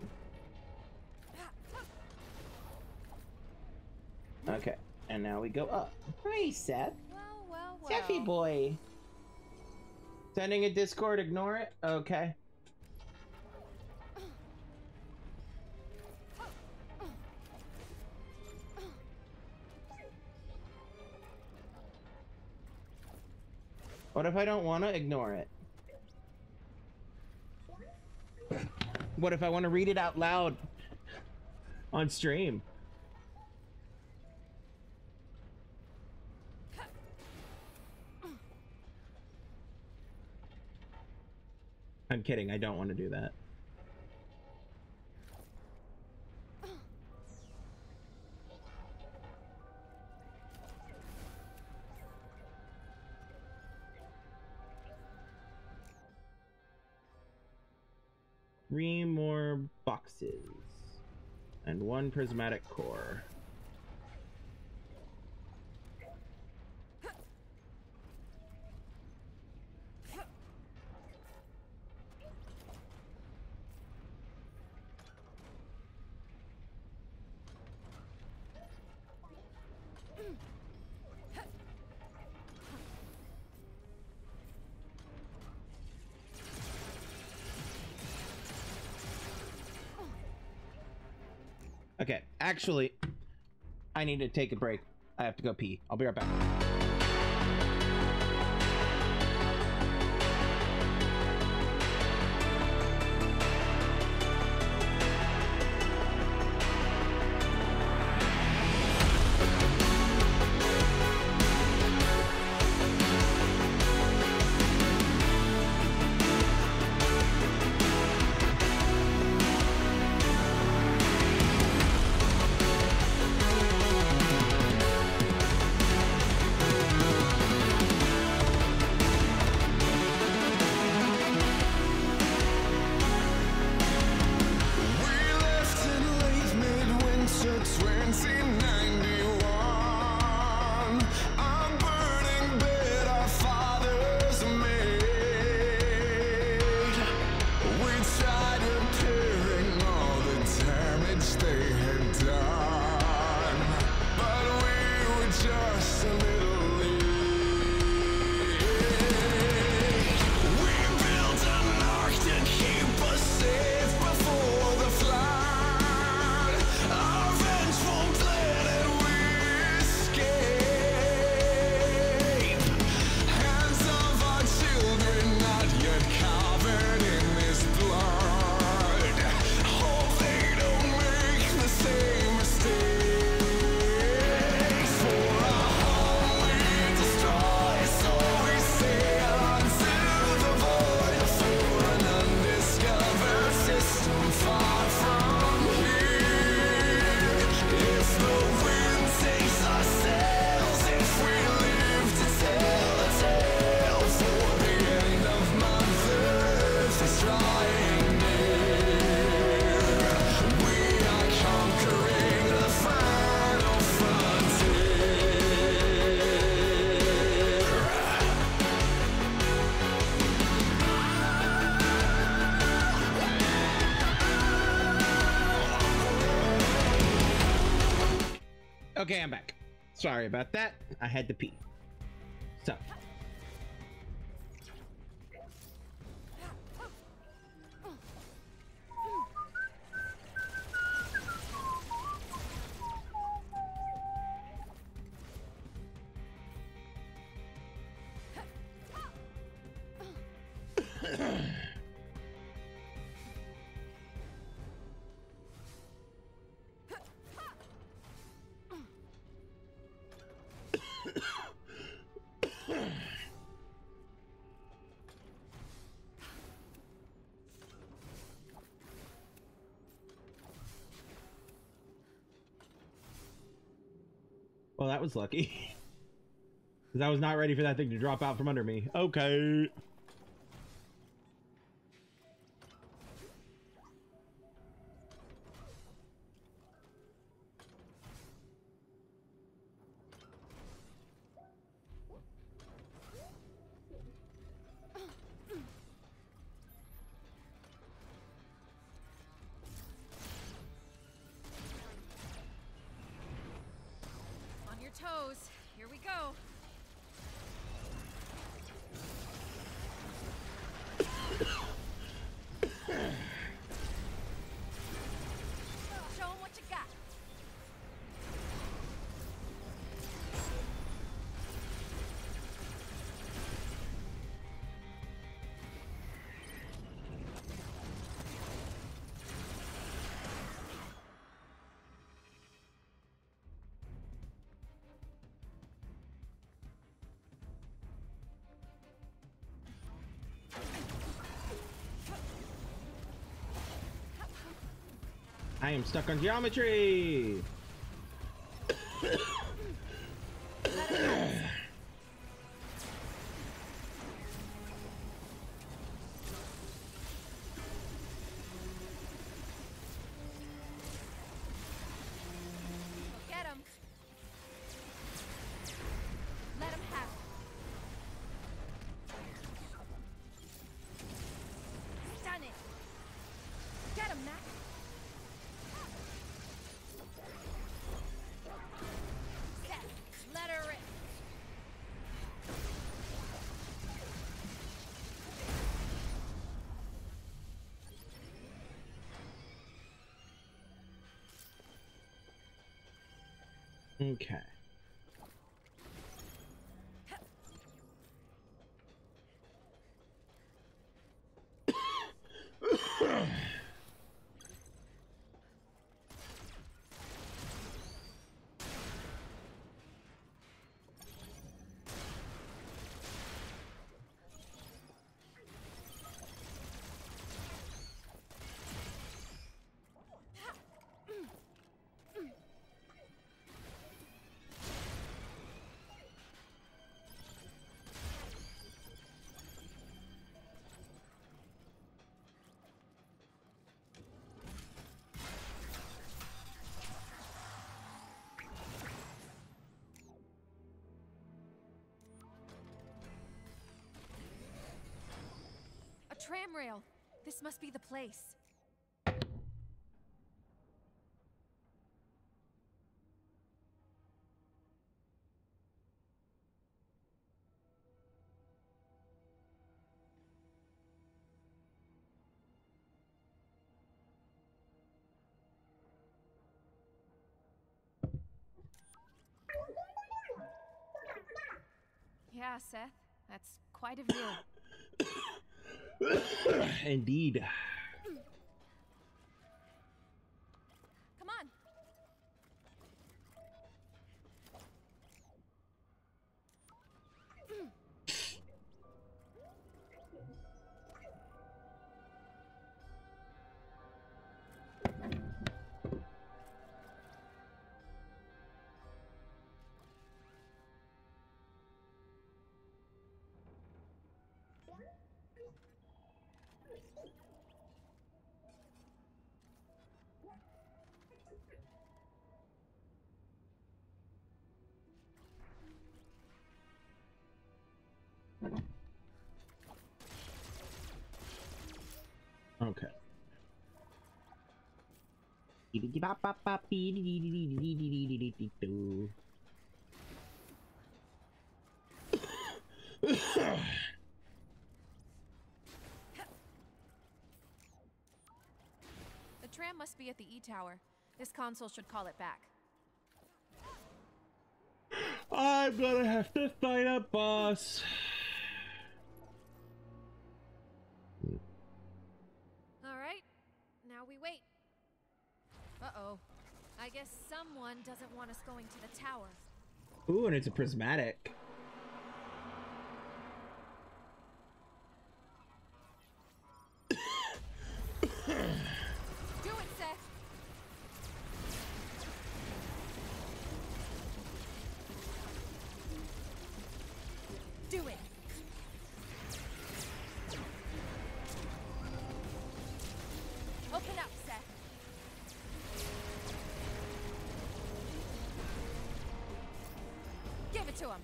Okay, and now we go up. Hi, Seth. Well, well, well. Seffy boy. Sending a Discord. Ignore it. Okay. What if I don't want to ignore it? What if I want to read it out loud on stream? I'm kidding, I don't want to do that. Three more boxes and one prismatic core. Okay, actually, I need to take a break. I have to go pee. I'll be right back. Okay, I'm back. Sorry about that. I had to pee. So. Well, that was lucky. Because I was not ready for that thing to drop out from under me. Okay. I am stuck on geometry. Okay. Tram rail. This must be the place. Yeah, Seth, that's quite a view. Indeed. Come on. The tram must be at the E Tower. This console should call it back. I'm gonna have to fight a boss. All right, now we wait. Uh-oh. I guess someone doesn't want us going to the tower. Ooh, and it's a prismatic. Do it, Seth. Do it. Open up, Seth. Give it to him.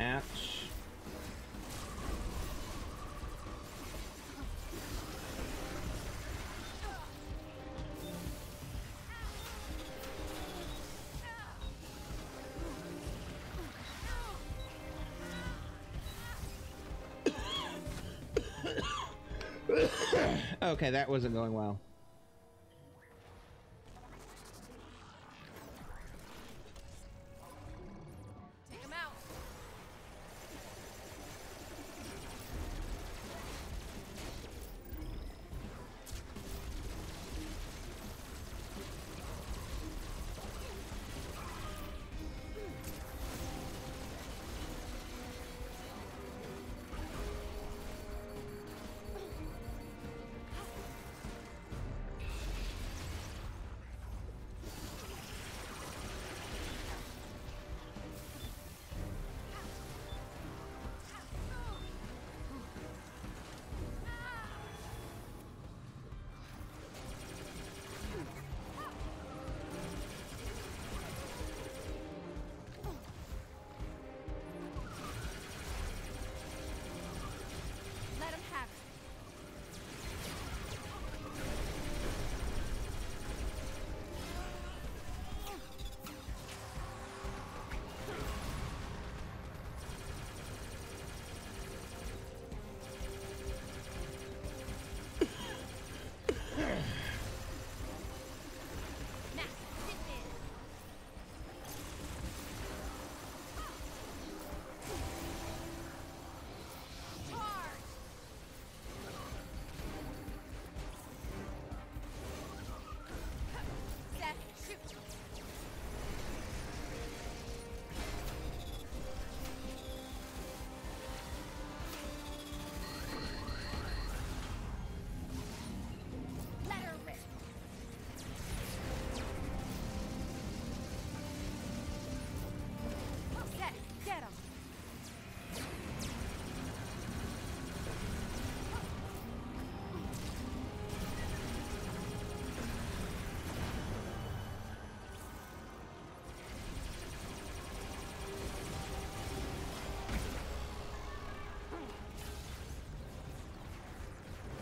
Ouch. Okay, that wasn't going well. Take him out.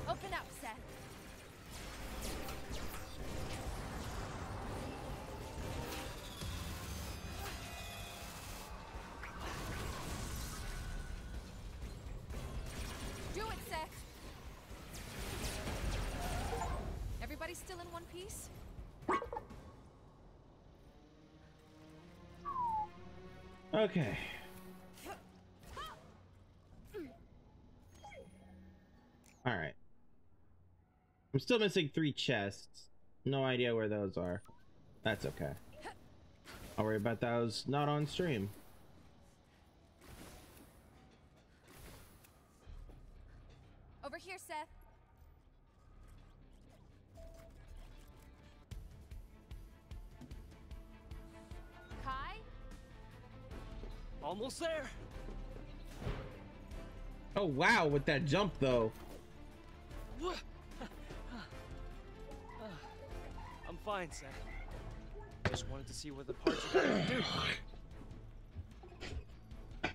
Open up, Seth. Do it, Seth. Everybody still in one piece? Okay. I'm still missing three chests. No idea where those are. That's okay. I'll worry about those not on stream. Over here, Seth. Kai? Almost there. Oh, wow, with that jump, though. Fine, Seth. I just wanted to see what the parts you guys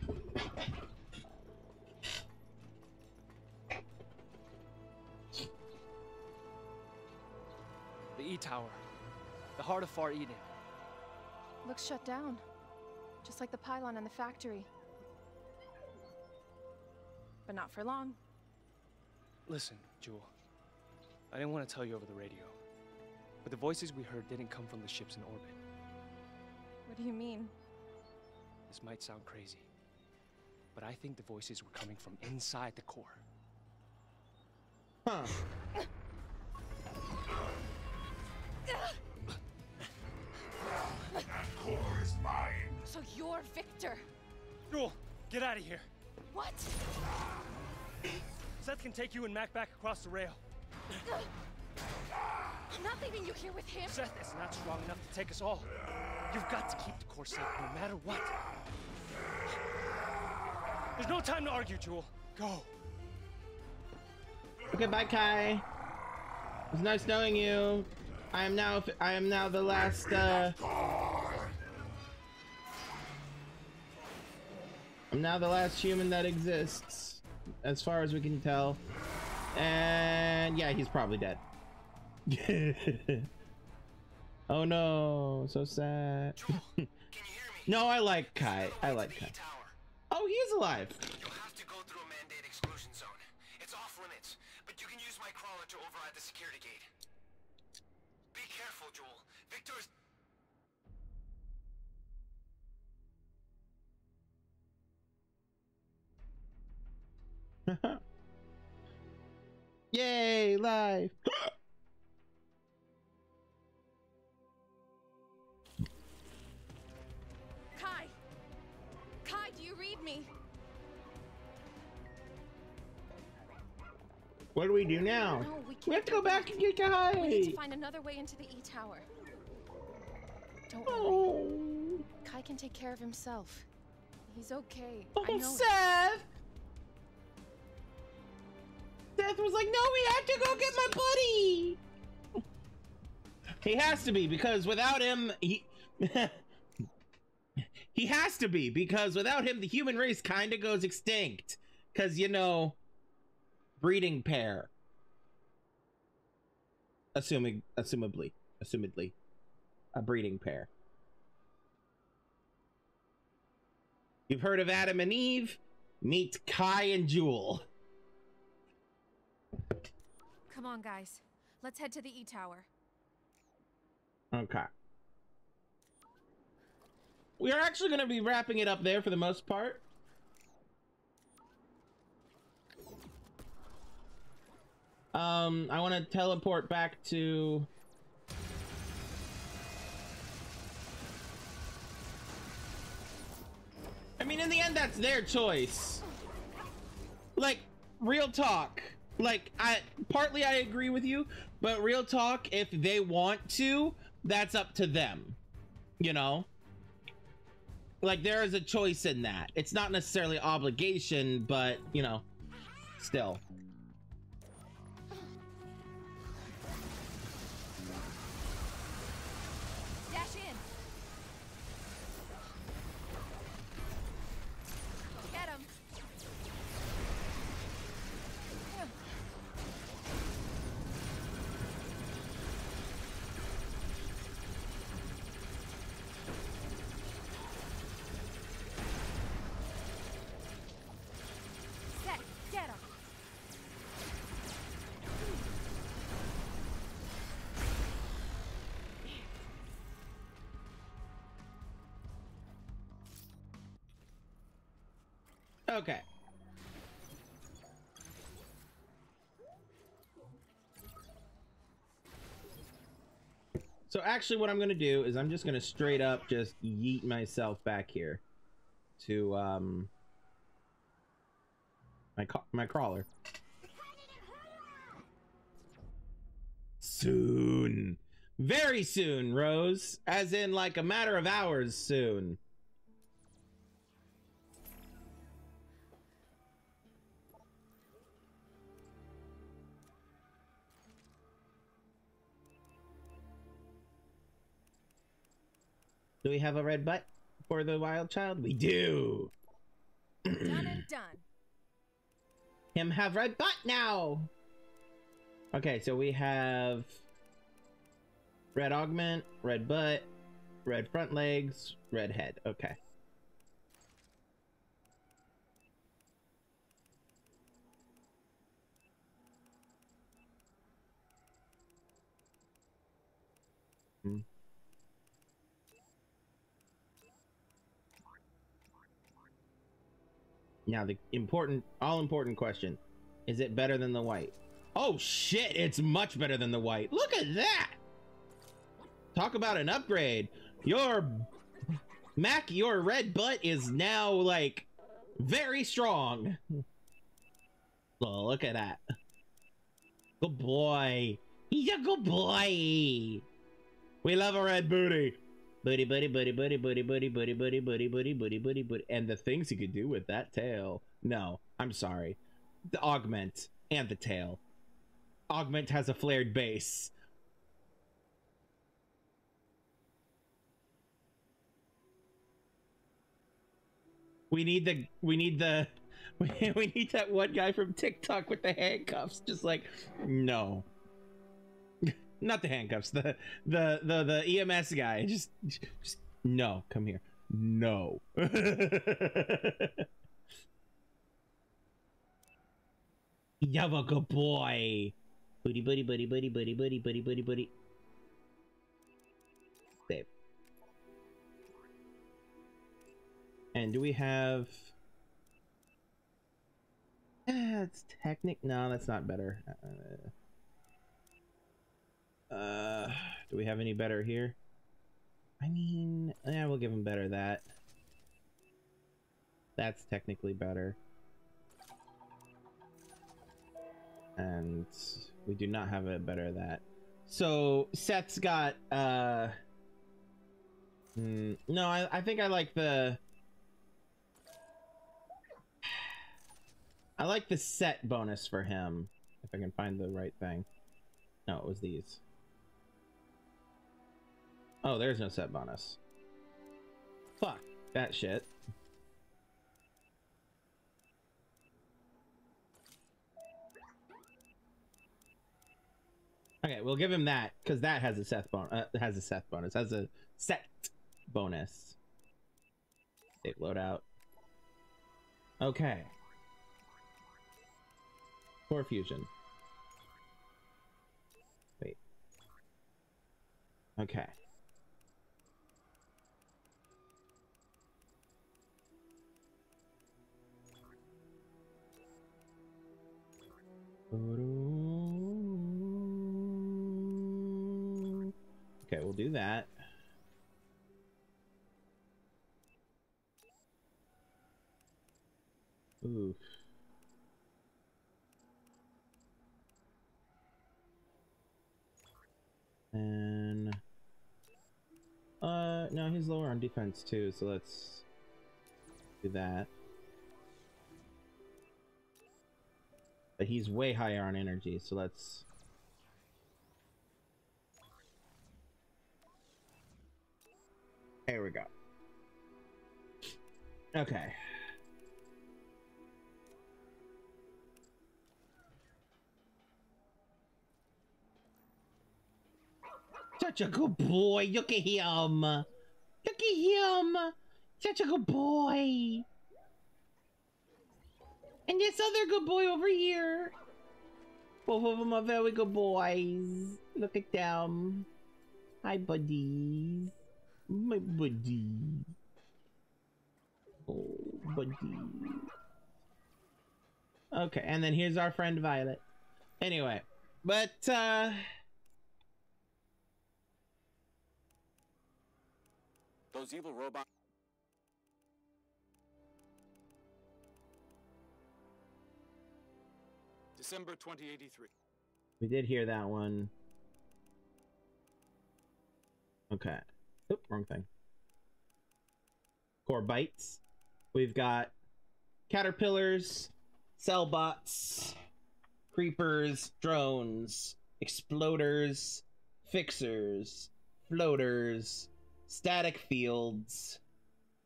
would do. E Tower, the heart of Far Eden. Looks shut down, just like the pylon in the factory. But not for long. Listen, Joule, I didn't want to tell you over the radio, but the voices we heard didn't come from the ships in orbit. What do you mean? This might sound crazy, but I think the voices were coming from inside the core. Huh. That core is mine. So you're Victor. Joule, get out of here. What? Seth can take you and Mac back across the rail. I'm not leaving you here with him. Seth is not strong enough to take us all. You've got to keep the core safe no matter what. There's no time to argue, Joule. Go. Okay, bye, Kai. It's nice knowing you. I am now. I am now the last. Uh, I'm now the last human that exists, as far as we can tell. And yeah, he's probably dead. Oh no, so sad. Joule, can you hear me? No, I like Kai. I like Kai. Oh, he is alive. You'll have to go through a Mandate exclusion zone. It's off limits, but you can use my crawler to override the security gate. Be careful, Joule. Victor's... Yay, live. Kai. Kai, do you read me? What do we do now? No, we, we have to go back and get Kai. We need to find another way into the E Tower. Don't oh. worry. Kai can take care of himself. He's okay. Oh, I know Seth. It. Seth was like, no, we have to go get my buddy. He has to be, because without him, he he has to be, because without him, the human race kind of goes extinct. Because, you know, breeding pair. Assuming, assumably, assumedly, a breeding pair. You've heard of Adam and Eve? Meet Kai and Joule. Come on, guys. Let's head to the E Tower. Okay. We are actually going to be wrapping it up there for the most part. Um, I want to teleport back to... I mean, in the end, that's their choice. Like, real talk. Like, I partly I agree with you, but real talk, if they want to, that's up to them, you know? Like, there is a choice in that. It's not necessarily obligation, but, you know, still. Okay. So actually what I'm going to do is I'm just going to straight up just yeet myself back here to um my my crawler. Soon. Very soon, Rose, as in like a matter of hours soon. Do we have a red butt for the wild child? We do. Done and done. Him have red butt now. Okay, so we have Red augment, red butt, red front legs, red head. Okay. Hmm. Now the important, all important question. Is it better than the white? Oh shit, it's much better than the white. Look at that! Talk about an upgrade. Your Mac, your red butt is now like very strong. Oh, look at that. Good boy. He's a good boy. We love a red booty. Booty, booty, booty, booty, booty, booty, booty, booty, booty, booty, booty, booty, booty. And the things he could do with that tail. No, I'm sorry. The augment and the tail. Augment has a flared base. We need the, we need the, we need that one guy from TikTok with the handcuffs. Just like, no. Not the handcuffs, the, the, the, the E M S guy. Just, just, no, come here. No. You're a good boy. Booty, booty, booty, booty, booty, booty, booty, booty, booty. Save. And do we have... That's ah, Technic. No, that's not better. Uh... Uh, do we have any better here? I mean, yeah, we'll give him better that. That's technically better. And we do not have a better that. So Seth's got, uh, mm, no, I, I think I like the, I like the set bonus for him. If I can find the right thing. No, it was these. Oh, there's no set bonus. Fuck that shit. Okay, we'll give him that because that has a Seth bonus. Uh, has a Seth bonus. Has a set bonus. Save loadout. Okay. Core fusion. Wait. Okay. Okay, we'll do that. Oof. And uh no, he's lower on defense too, so let's do that. But he's way higher on energy, so let's... There we go. Okay. Such a good boy! Look at him! Look at him! Such a good boy! And this other good boy over here. Both of them are very good boys. Look at them. Hi, buddies. My buddies. Oh, buddies. Okay, and then here's our friend Violet. Anyway, but, uh... those evil robots... December twenty eighty-three. We did hear that one. Okay. Oop, wrong thing. Core bites. We've got caterpillars, cell bots, creepers, drones, exploders, fixers, floaters, static fields,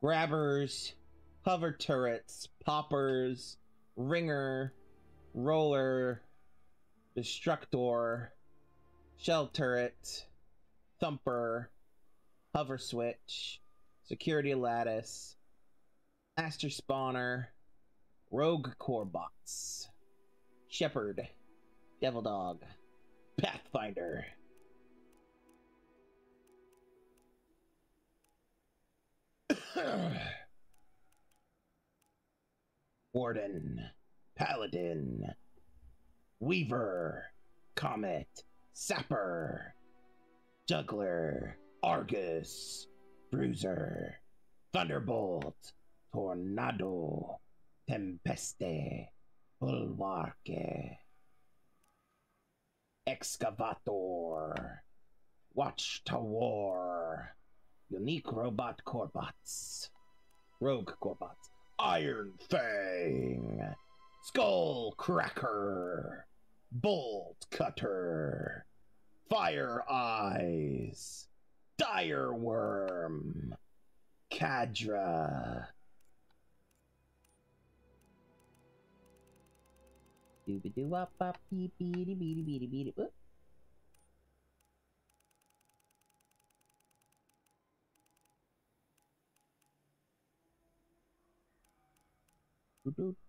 grabbers, hover turrets, poppers, ringer, roller, destructor, shell turret, Thumper, Hover Switch, Security Lattice, Master Spawner, Rogue Core Bots, Shepherd, Devil Dog, Pathfinder. Warden, Paladin, Weaver, Comet, Sapper, Juggler, Argus, Bruiser, Thunderbolt, Tornado, Tempeste, Bulwarque, Excavator, Watch Tower, Unique Robot Corbots, Rogue Corbots, Iron Fang, Skull Cracker, Bolt Cutter, Fire Eyes, Dire Worm, Cadra. Violet.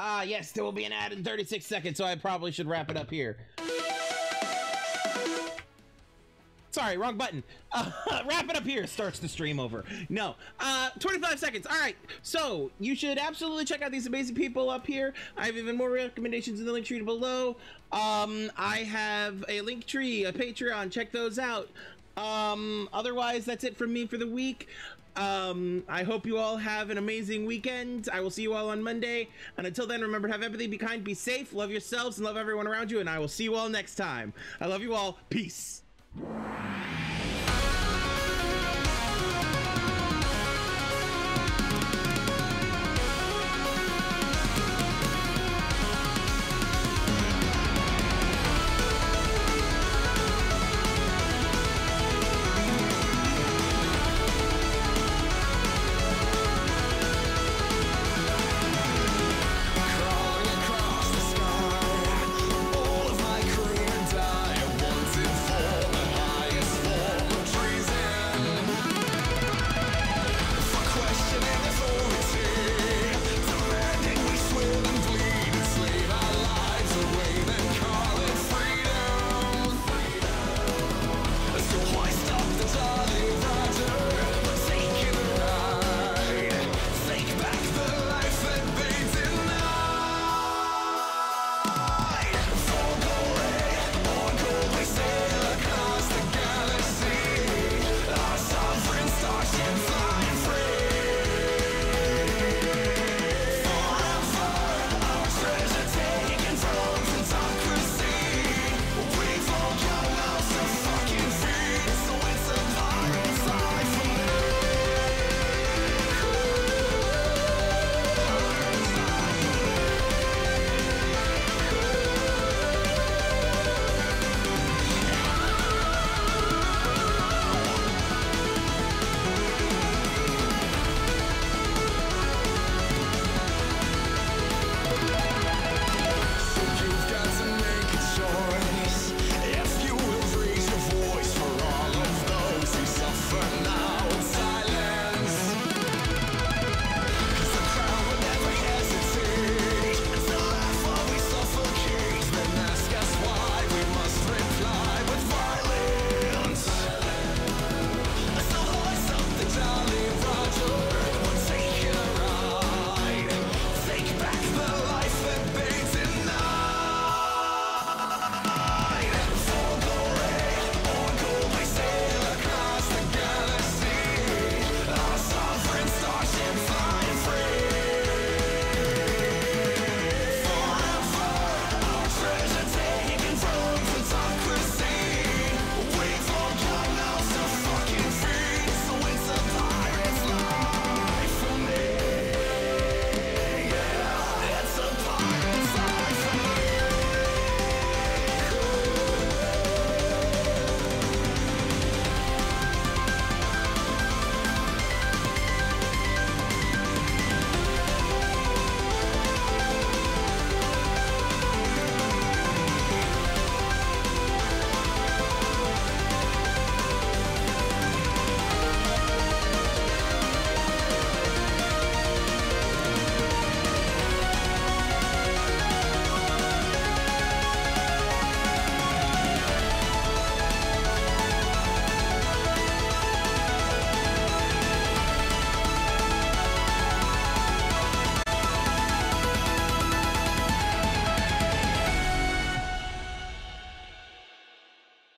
Ah, yes, there will be an ad in thirty-six seconds, so I probably should wrap it up here. Sorry, wrong button. Uh, wrap it up here starts the stream over. No, uh, twenty-five seconds. All right, so you should absolutely check out these amazing people up here. I have even more recommendations in the link tree below. Um, I have a link tree, a Patreon. Check those out. Um, otherwise, that's it from me for the week. Um, I hope you all have an amazing weekend. I will see you all on Monday. And until then, remember to have empathy, be kind, be safe, love yourselves, and love everyone around you. And I will see you all next time. I love you all. Peace.